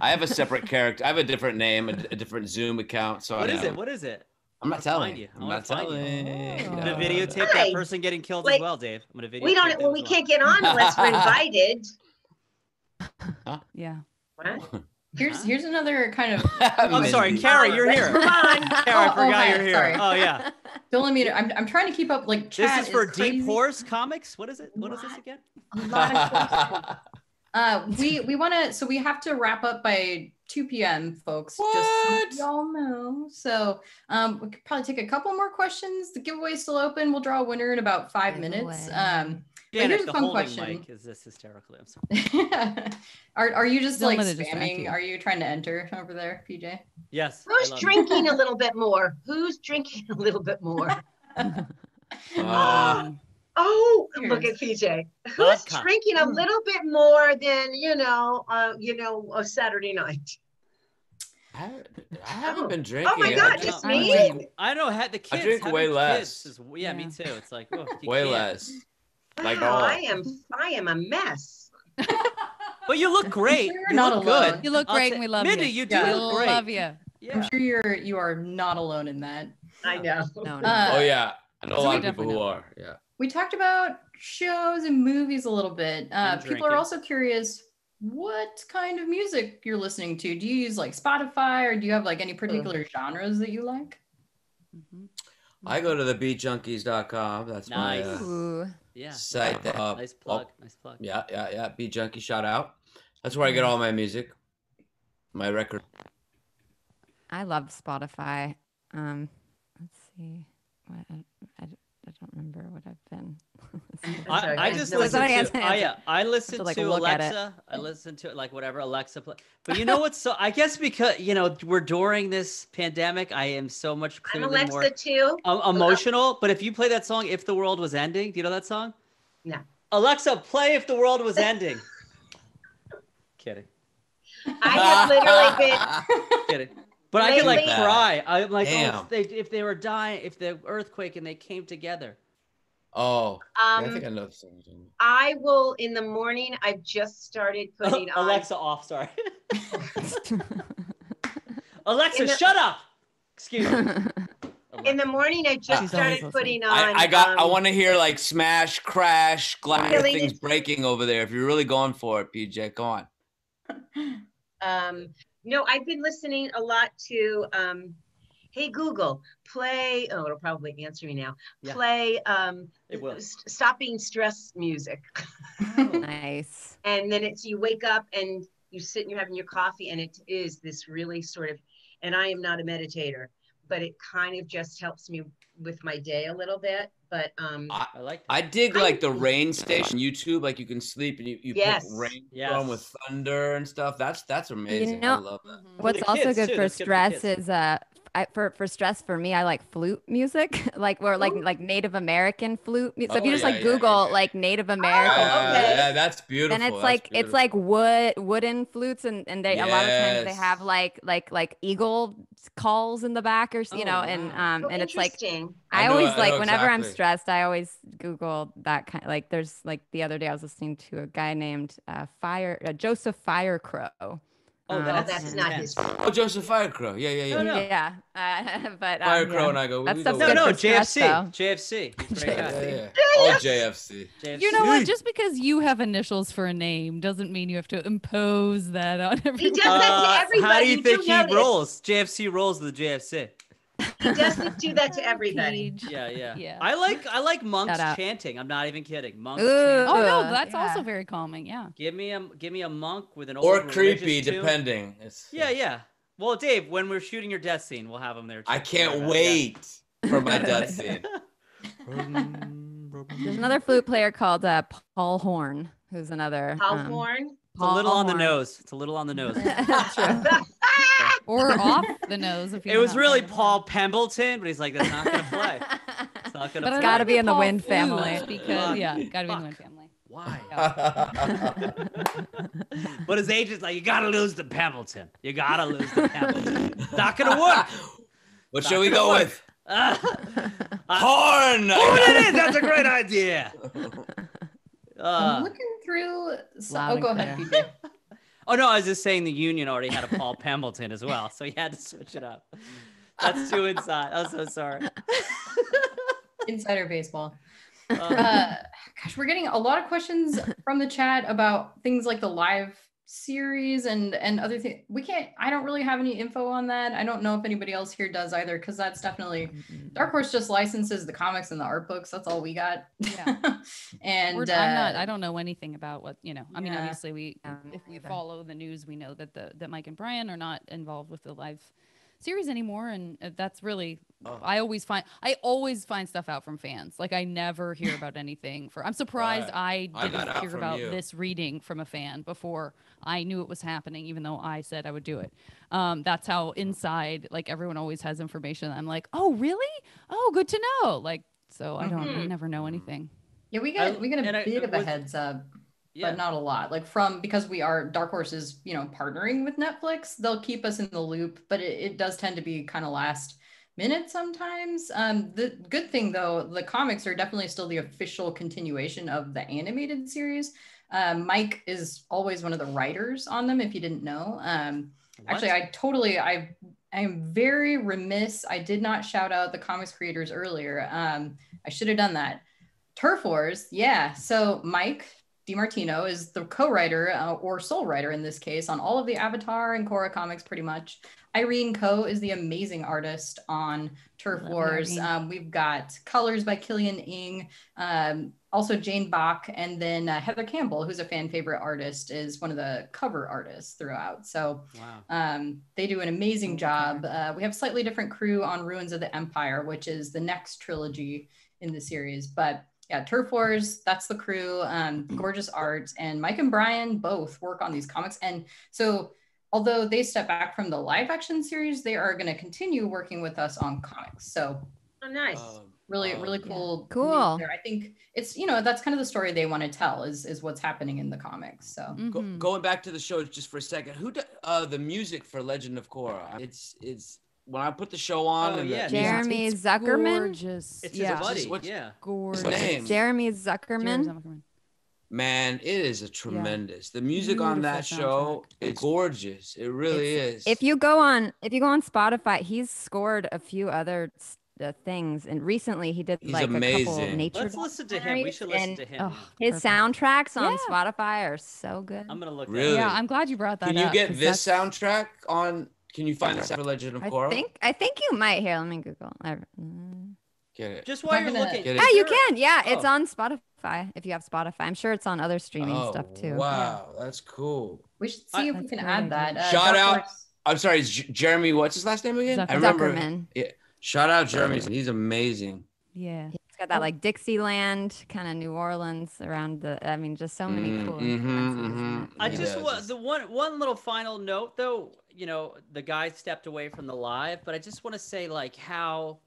I have a separate character. I have a different name, a different Zoom account. So what is it? I'm not telling you. I'm not telling you. I'm gonna videotape that person getting killed as well, Dave. I'm gonna videotape. We can't get on unless we're invited. Huh? Yeah. What? Here's another kind of. I'm sorry, Kara, you're here. Come on, Kara, I forgot you're here. Sorry. Oh yeah. Don't let me. I'm trying to keep up. Like chat this is for Deep Horse Comics. What is it? What is this again? A lot of we want to, so we have to wrap up by 2 p.m. folks. What? Just so y'all know. So we could probably take a couple more questions. The giveaway's still open. We'll draw a winner in about 5 minutes. Janet, here's a fun question. Mic is this hysterically? I'm sorry. Are you just like spamming? Are you trying to enter over there, PJ? Yes. Who's drinking a little bit more? Who's drinking a little bit more? Look at PJ. Who's drinking a little bit more than a Saturday night? I haven't been drinking. Oh my God, just me. I don't have the kids. I drink way less. Yeah, me too. It's like way less. Like I am a mess. But you look great. You're not good. You look great, and we love you. Mindy, you do look great. Love you. I'm sure you are not alone in that. I know. Oh yeah, I know a lot of people who are. Yeah. We talked about shows and movies a little bit. People are also curious what kind of music you're listening to. Do you use like Spotify or do you have like any particular genres that you like? I go to thebeatjunkies.com. That's my site. Nice plug. Nice plug. Yeah. Beat Junkie, shout out. That's where I get all my music, my record. I love Spotify. Let's see. I don't remember what I've been. I just listen to. I listen to Alexa. I listen to like whatever Alexa play. But you know what? So I guess because we're during this pandemic, I am so much clearly more emotional. But if you play that song, "If the World Was Ending," do you know that song? No. Alexa, play "If the World Was Ending." Kidding. I have literally been kidding. But lately, I could like cry. I'm like, if they were dying, if the earthquake and they came together. I think I know something. I will in the morning. I've just started putting Alexa off. Sorry, Alexa, shut up. Excuse me. In the morning, I just started putting on. I want to hear like smash, crash, glass things breaking over there. If you're really going for it, PJ, go on. No, I've been listening a lot to, hey Google, play, it'll probably answer me now, play Stopping Stress music. Nice. And then it's, you wake up and you sit and you're having your coffee and it is this really sort of, and I am not a meditator, but it kind of just helps me with my day a little bit. But I like that. I dig like the rain station YouTube, like you can sleep and you put rain on with thunder and stuff. That's amazing. You know, I love that. What's also good for stress is for stress for me, I like flute music, like we're like Native American flute. So if you just Google like Native American, that's beautiful. And it's like beautiful. It's like wooden flutes, and they a lot of times they have like eagle calls in the back, or you know, and it's like I always like whenever I'm stressed, I always Google that kind. Like there's like the other day I was listening to a guy named Joseph Firecrow. Oh, that's not his. Oh, Joseph Firecrow. Yeah. No. But Firecrow and I go. No, JFC. JFC. Yeah. Oh, JFC. You know what? Just because you have initials for a name doesn't mean you have to impose that on everyone. He does that to everybody. How do you think he rolls? JFC rolls the JFC. He doesn't do that to everybody. Yeah. I like monks chanting. I'm not even kidding. Monks. Chanting. Oh no, that's also very calming. Yeah. Give me a monk with an old or creepy, depending. Yeah. Well, Dave, when we're shooting your death scene, we'll have him there. I can't wait for my death scene. There's another flute player called Paul Horn, who's another. Paul Horn. It's a little on the nose. Or off the nose. If you it was really that. Paul Pemberton, but he's like, that's not going to play. It's not going to play. It's got to be in the Wind family. Because, got to be in the Wind family. Why? But his agent's like, you got to lose the Pemberton. It's not going to work. What shall we go with? Horn! Horn it is! That's a great idea. I'm looking through. Go ahead, PJ. Oh no, I was just saying the union already had a Paul Pemberton as well, so he had to switch it up. That's too inside. I'm so sorry. Insider baseball. Gosh, we're getting a lot of questions from the chat about things like the live series and other things. I don't really have any info on that. I don't know if anybody else here does either, because that's definitely Dark Horse just licenses the comics and the art books. That's all we got. And I don't know anything about what, you know, I mean, obviously if we follow the news, we know that that Mike and Brian are not involved with the live series anymore, and that's really I always find stuff out from fans. Like I never hear about anything I'm surprised I didn't hear about this reading from a fan before I knew it was happening, even though I said I would do it. That's how inside, like, everyone always has information. I'm like, oh really? Oh, good to know. Like, so I never know anything. Yeah, we got a bit of a heads up. Yeah. But not a lot, like, because we are Dark Horse is, you know, partnering with Netflix. They'll keep us in the loop, but it does tend to be kind of last minute sometimes. The good thing though, the comics are definitely still the official continuation of the animated series. Mike is always one of the writers on them, if you didn't know. Actually, I am very remiss. I did not shout out the comics creators earlier. I should have done that. Turf Wars. Yeah. So Mike DiMartino is the co-writer or sole writer in this case on all of the Avatar and Korra comics, pretty much. Irene Coe is the amazing artist on Turf Wars. We've got colors by Killian Ng, also Jane Bach, and then Heather Campbell, who's a fan favorite artist, is one of the cover artists throughout. So they do an amazing job. We have a slightly different crew on Ruins of the Empire, which is the next trilogy in the series, but yeah, Turf Wars, that's the crew, gorgeous art, and Mike and Brian both work on these comics. And so although they step back from the live action series, they are going to continue working with us on comics. So nice. Really cool. Yeah. Cool. I think it's, you know, that's kind of the story they want to tell is what's happening in the comics. So going back to the show just for a second, who the music for Legend of Korra? It's when I put the show on, Jeremy Zuckerman. Gorgeous. It's his buddy. Gorgeous. His name? Jeremy Zuckerman. Man, it is a tremendous. The music on that show, it's gorgeous. It really is. If you go on Spotify, he's scored a few other things, and recently he did amazing. A couple of nature. Let's listen to him. We should listen to him. His soundtracks on Spotify are so good. I'm gonna look. Really? Yeah, I'm glad you brought that up. Can you get this soundtrack on? Can you find this for Legend of Korra? I think you might. Here, let me Google. Get it. Just while you're looking. Yeah, you can. Yeah, it's on Spotify. If you have Spotify, I'm sure it's on other streaming stuff too. Wow, that's cool. We should see if we can add that. Shout out. I'm sorry, it's Jeremy. What's his last name again? Zuckerman. I remember. Yeah. Shout out Jeremy. He's amazing. Yeah. He's got that like Dixieland kind of New Orleans around the. I mean, just so many cool. I just the one little final note though. You know, the guy stepped away from the live, but I just want to say like how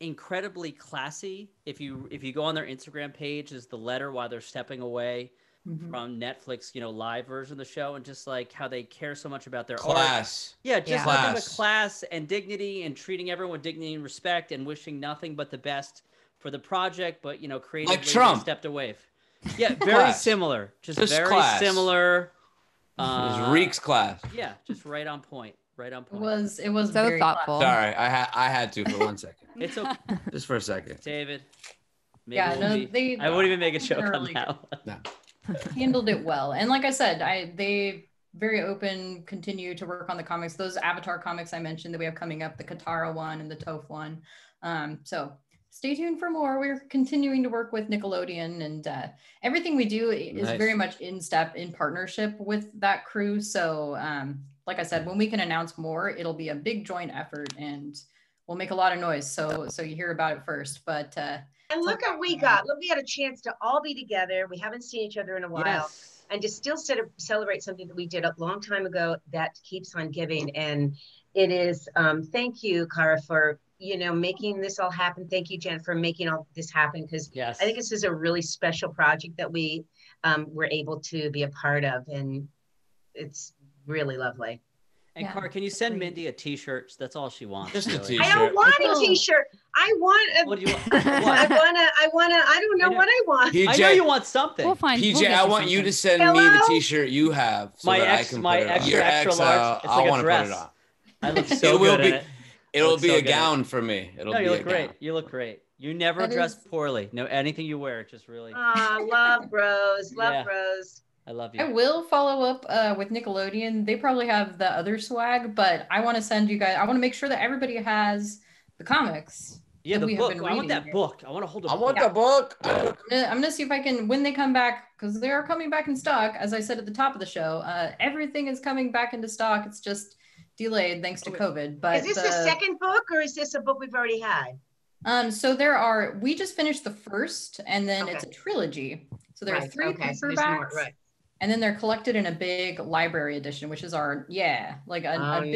incredibly classy. If you go on their Instagram page, is the letter while they're stepping away from Netflix, you know, live version of the show, and just like how they care so much about their class. Art. Yeah, just like the class and dignity and treating everyone with dignity and respect and wishing nothing but the best for the project, but you know, creatively like Trump stepped away. Yeah, very similar. Just very class. Similar. It was Reek's class. Yeah, just right on point. Right on point. It was so thoughtful. Class. Sorry, I had to for 1 second. It's okay. Just for a second. David. Maybe yeah, no, I wouldn't even make a joke on that one. No. Handled it well, and like I said, they very open, continue to work on the comics, those Avatar comics I mentioned that we have coming up, the Katara one and the Toph one, so stay tuned for more. We're continuing to work with Nickelodeon, and everything we do is very much in step in partnership with that crew, so like I said, when we can announce more, it'll be a big joint effort and we'll make a lot of noise, so you hear about it first, but and look what we got. Look, we had a chance to all be together. We haven't seen each other in a while. Yes. And to still celebrate something that we did a long time ago that keeps on giving. And it is, thank you, Cara, for, you know, making this all happen. Thank you, Jen, for making all this happen. Because I think this is a really special project that we were able to be a part of. And it's really lovely. And Cara, can you send Mindy a t-shirt? That's all she wants. Just a t-shirt. I don't want a t-shirt. I want a. What do you want? I don't know what I want. PJ, I know you want something. We'll find. PJ, I want you to send me the t-shirt you have, so that I can put it on. Your extra large. It's like I want to put it on. I look so good in it. It'll be a gown for me. It'll be a gown. No, you look great. You look great. You never dress poorly. No, anything you wear, just really. Ah, love bros. Love bros. I love you. I will follow up with Nickelodeon. They probably have the other swag, but I want to send you guys. I want to make sure that everybody has the comics. Yeah, the book. I want that book. I want to hold it. I want the book. I'm going to see if I can, when they come back, because they are coming back in stock. As I said at the top of the show, everything is coming back into stock. It's just delayed thanks to COVID. But is this the second book, or is this a book we've already had? So we just finished the first, and then it's a trilogy. So there are three paperbacks. And then they're collected in a big library edition, which is our, like a big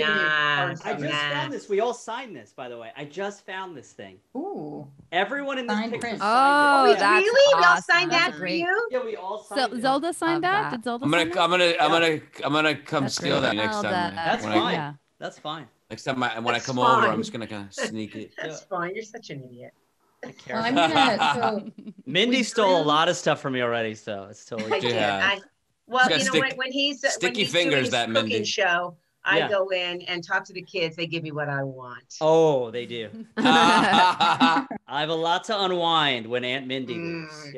hard cover. I just found this. We all signed this, by the way. I just found this thing. Ooh. Everyone in this picture signed it. Oh, really? Awesome. We all signed that for you? Yeah, we all signed it. Zelda signed that? Did Zelda sign that? I'm gonna come steal that next time. That's fine. That's fine. Next time when I come over, I'm just gonna kind of sneak it. That's fine. You're such an idiot. Mindy stole a lot of stuff from me already, so it's totally good. Well, you know, when he's doing his cooking show, I go in and talk to the kids. They give me what I want. Oh, they do. I have a lot to unwind when Aunt Mindy leaves.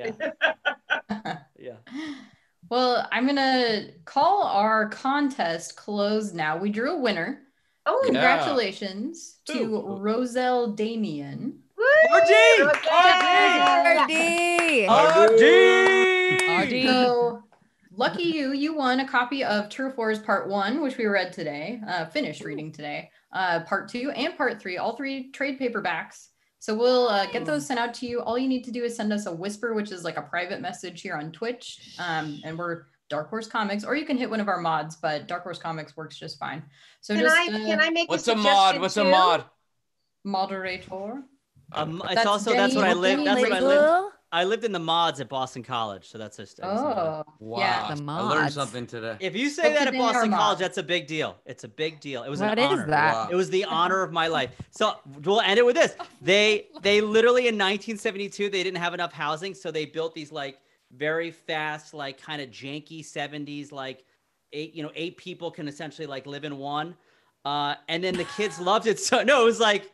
Yeah. Well, I'm going to call our contest closed now. We drew a winner. Oh, congratulations to Roselle Damien. RD! RD! RD! So, lucky you won a copy of Turf Wars Part 1, which we read today, finished reading today, Part 2 and Part 3, all three trade paperbacks. So we'll get those sent out to you. All you need to do is send us a whisper, which is like a private message here on Twitch. And we're Dark Horse Comics, or you can hit one of our mods, but Dark Horse Comics works just fine. So can I make a suggestion? What's a mod? Moderator. That's what I live. I lived in the mods at Boston College, so that's just wow. Yeah, the mods. I learned something today. If you say that at Boston College, that's a big deal. It's a big deal. It was an honor. What is that? Wow. It was the honor of my life. So we'll end it with this. They literally in 1972 they didn't have enough housing, so they built these like very fast, like kind of janky 70s, like eight people can essentially like live in one. And then the kids loved it. So no, it was like.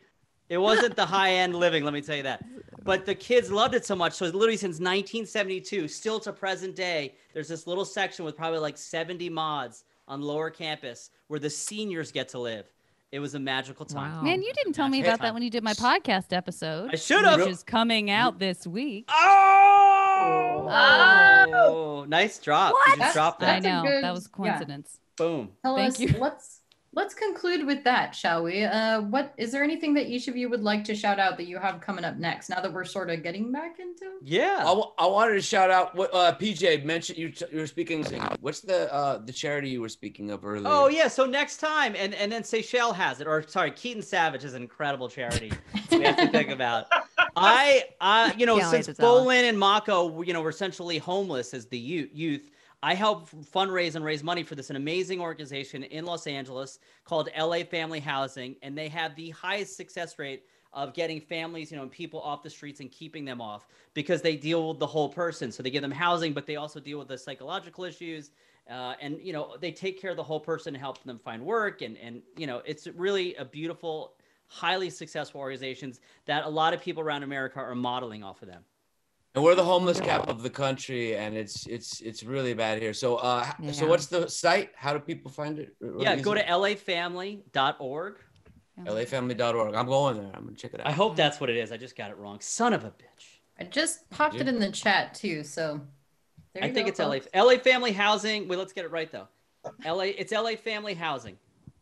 It wasn't the high-end living, let me tell you that. But the kids loved it so much. So literally since 1972, still to present day, there's this little section with probably like 70 mods on lower campus where the seniors get to live. It was a magical time. Wow. Man, you didn't tell me about that when you did my podcast episode. I should have. Which is coming out this week. Oh! Nice drop. What? You just dropped that. I know. That was coincidence. Yeah. Boom. Tell us, let's Let's conclude with that, shall we? What is there anything that each of you would like to shout out that you have coming up next? Now that we're sort of getting back into. Yeah, I wanted to shout out what PJ mentioned. You were speaking. What's the charity you were speaking of earlier? Oh yeah, so next time, and then Seychelle has it, or sorry, Keaton Savage is an incredible charity we have to think about. You know, yeah, since Bolin and Mako, you know, were essentially homeless as the youth. I help fundraise and raise money for this an amazing organization in Los Angeles called LA Family Housing, and they have the highest success rate of getting families, you know, and people off the streets and keeping them off because they deal with the whole person. So they give them housing, but they also deal with the psychological issues, and you know, they take care of the whole person, help them find work, and you know, it's really a beautiful, highly successful organizations that a lot of people around America are modeling off of them. And we're the homeless cap of the country, and it's really bad here. So yeah. So what's the site? How do people find it? Yeah, go to lafamily.org. lafamily.org. I'm going there. I'm going to check it out. I hope that's what it is. I just got it wrong. Son of a bitch. I just popped it in the chat too, so there you go. I think it's LA Family Housing. Wait, let's get it right though. It's LA Family Housing.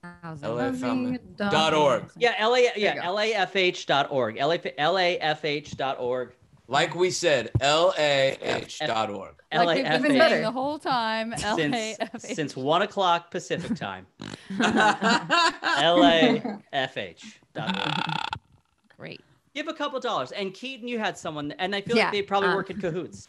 lafamily.org. Yeah, lafh.org. lafh.org. Like we said, LAFH.org. Like we've been saying the whole time, LAFH. Since 1 o'clock Pacific time. LAFH.org. Great. Give a couple dollars. And Keaton, you had someone, and I feel like they probably work in cahoots.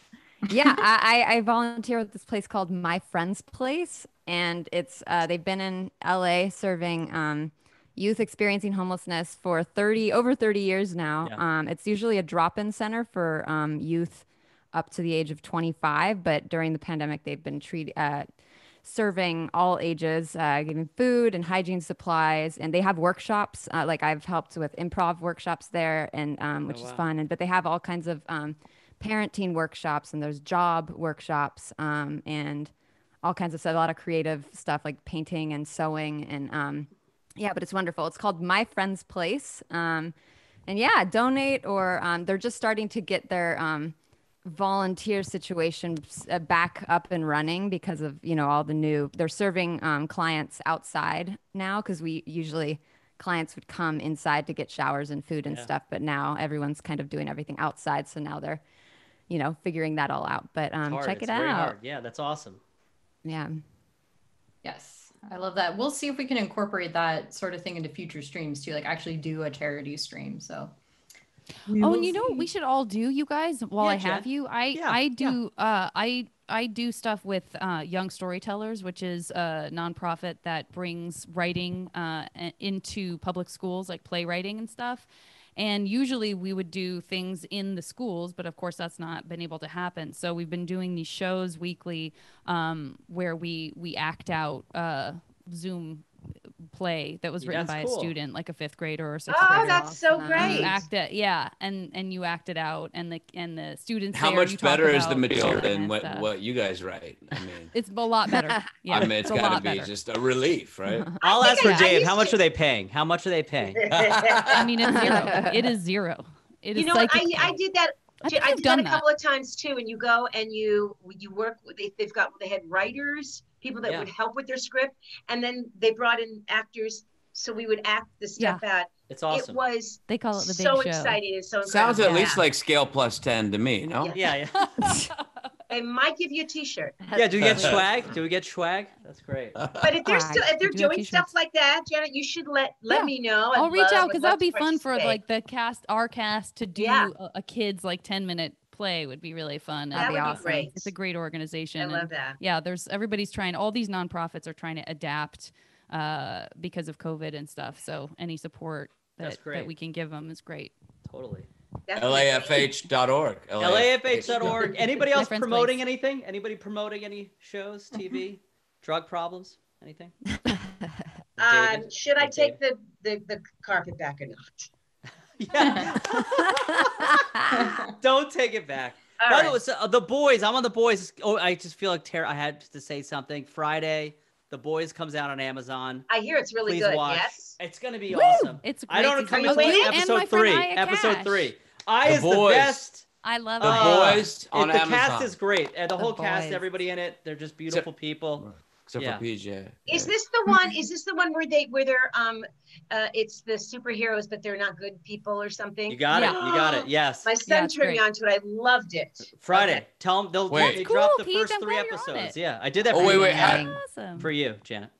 Yeah, I volunteer with this place called My Friend's Place, and it's they've been in LA serving youth experiencing homelessness for over 30 years now. Yeah. It's usually a drop-in center for youth up to the age of 25, but during the pandemic, they've been serving all ages, giving food and hygiene supplies, and they have workshops. Like I've helped with improv workshops there, and which is fun. But they have all kinds of parenting workshops, and there's job workshops, and all kinds of stuff, a lot of creative stuff like painting and sewing and yeah, but it's wonderful. It's called My Friend's Place. And yeah, donate or they're just starting to get their volunteer situation back up and running because of, you know, all the new, they're serving clients outside now because clients would come inside to get showers and food and stuff. But now everyone's kind of doing everything outside. So now they're, you know, figuring that all out. But check it out. Yeah, that's awesome. Yeah. Yes. I love that. We'll see if we can incorporate that sort of thing into future streams too, like actually do a charity stream. So, and you know what we should all do, you guys, while I have you? I do stuff with Young Storytellers, which is a nonprofit that brings writing into public schools, like playwriting and stuff. And usually we would do things in the schools, but of course that's not been able to happen. So we've been doing these shows weekly where we act out Zoom play that was written by a student, like a fifth grader or sixth grader. Oh, that's so great. And you act it out, and the students. How much better is the material than what you guys write? I mean, it's a lot better. Yeah, I mean, it's got to be just a relief, right? I'll ask for Dave. How much are they paying? How much are they paying? I mean, it's zero. It is zero. It is. You know, I did that. I did that a couple of times too. And you go and you work with. They had writers. People that would help with their script, and then they brought in actors, so we would act the stuff out. It's awesome. It was they call it the big show. Exciting and so sounds incredible. At least like scale plus 10 to me, no? Yeah. I might give you a T-shirt. Yeah, do we get swag? Do we get swag? That's great. But if they're doing stuff like that, Janet, you should let me know. I'll reach out because that'd be fun for like the cast, our cast, to do a kid's like 10-minute. Play would be really fun. That'd be awesome. Great. It's a great organization. I love that. Yeah, everybody's trying. All these nonprofits are trying to adapt because of COVID and stuff. So any support that we can give them is great. Totally. LAFH.org. LAFH.org. Anybody else promoting anything? Anybody promoting any shows, TV, drug problems, anything? Should I take the carpet back or not? Yeah. Don't take it back. No, so, The Boys. I'm on The Boys. Oh, I just feel like I had to say something. Friday, The Boys comes out on Amazon. I hear it's really good. Watch. Yes, it's gonna be awesome. It's great. I don't know. Episode three. The best. I love The Boys on Amazon. The cast is great. The whole cast, everybody in it. They're just beautiful people. Except for PJ. Yeah. Is this the one? Is this the one where they it's the superheroes, but they're not good people or something? You got it. You got it. Yes. My son turned me on to it. I loved it. Friday. Okay. Tell them they dropped the first three episodes. Yeah, I did that. Awesome. For you, Janet.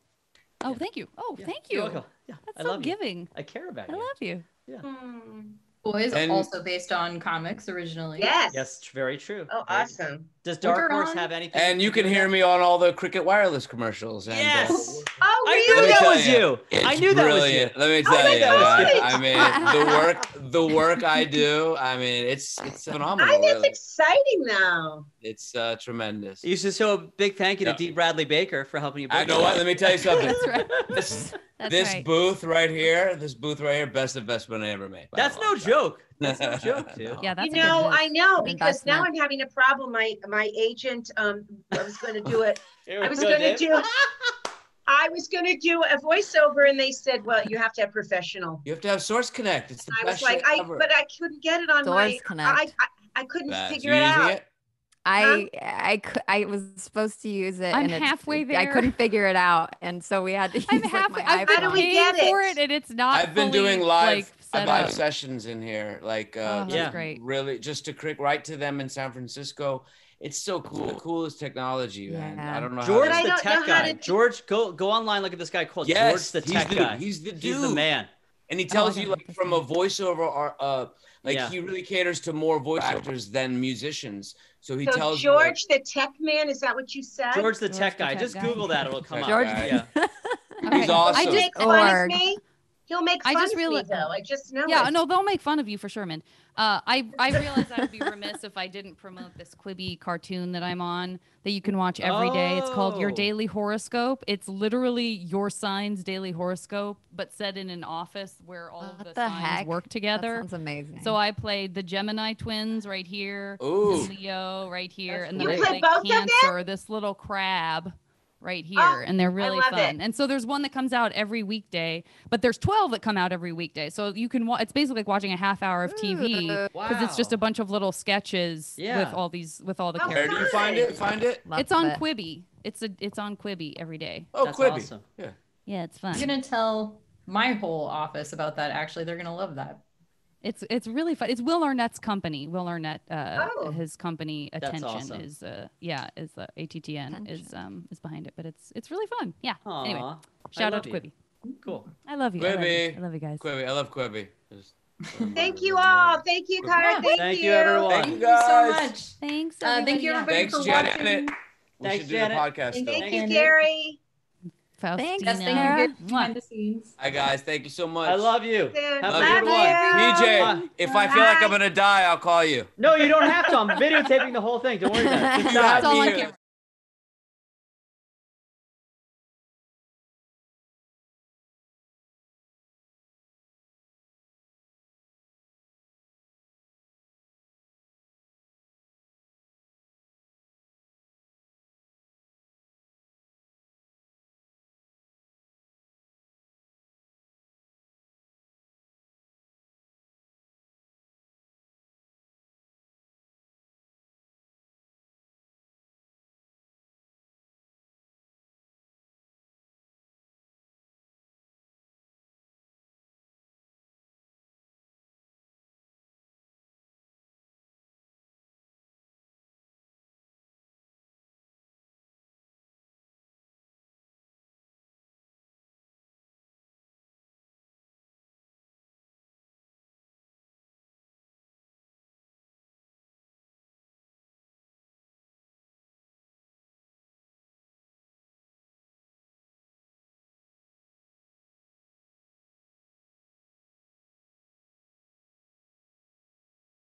Oh, thank you. Oh, thank you. You're welcome. Yeah, that's so giving. I care about you. I love you. Yeah. Mm. Boys also based on comics originally. Yes. Yes, very true. Oh, awesome. Does Dark Horse have anything? And you can hear me on all the Cricket Wireless commercials. And, yes. Oh, I knew that was you. I knew that was you. Let me tell you. The work I do. I mean, it's phenomenal. It's exciting now. It's tremendous. You should show a big thank you to Dee Bradley Baker for helping you. I know what. Let me tell you something. That's right. This booth right here, best investment I ever made. That's no joke. That's no joke, too. Yeah, that's I know, because now I'm having a problem. My agent, I was going to do it. I was going to do a voiceover, and they said, "Well, you have to have professional. You have to have Source Connect." It's the best I was like, but I couldn't get it on Source Connect. I couldn't figure it out. I was supposed to use it. I'm halfway there. I couldn't figure it out, and so we had to use my iPhone. How do we get it? For it? And it's not. I've been doing live sessions in here, like really just to click right to them in San Francisco. It's so cool. The coolest technology, man. I don't know. George, the tech guy. George, go online. Look at this guy called George, the tech guy. He's the dude. He's the man. And he tells you like from a voiceover, he really caters to more voice actors than musicians. So he tells George, the tech man. Is that what you said? George, the tech guy. Just Google that; it'll come up. George, he's awesome. He'll make fun of me, though. I just know. Yeah, no, they'll make fun of you for sure, man. I realized I would be remiss if I didn't promote this Quibi cartoon that I'm on that you can watch every day. It's called Your Daily Horoscope. It's literally your sign's daily horoscope, but set in an office where all of the signs work together. That sounds amazing. So I played the Gemini twins right here, Leo right here, and then I played Cancer, this little crab right here, and they're really fun. And so there's one that comes out every weekday, but there's 12 that come out every weekday. So you can it's basically like watching a half hour of TV because it's just a bunch of little sketches with all these all the characters. Where do you find it? It's on Quibi. It's on Quibi every day. Oh, that's Quibi. Awesome. Yeah. Yeah, it's fun. I'm gonna tell my whole office about that. Actually, they're gonna love that. It's really fun. It's Will Arnett's company. Will Arnett, his company Attention is the ATTN is behind it, but it's really fun. Yeah. Aww. Anyway, shout out to Quibi. Cool. I love you. Quibi. I love you guys. Quibi. I love Quibi. Thank you all. Thank you, Cara. Thank you everyone. Thank you guys. So much. Thanks. Thank you everybody for watching. Janet. Thanks, Janet. Thank you, Gary. Faustino. Thank you. Behind the scenes. Hi guys, thank you so much. I love you. Have a good one. PJ, if I feel like I'm gonna die, I'll call you. No, you don't have to. I'm videotaping the whole thing. Don't worry about it. It's all on camera.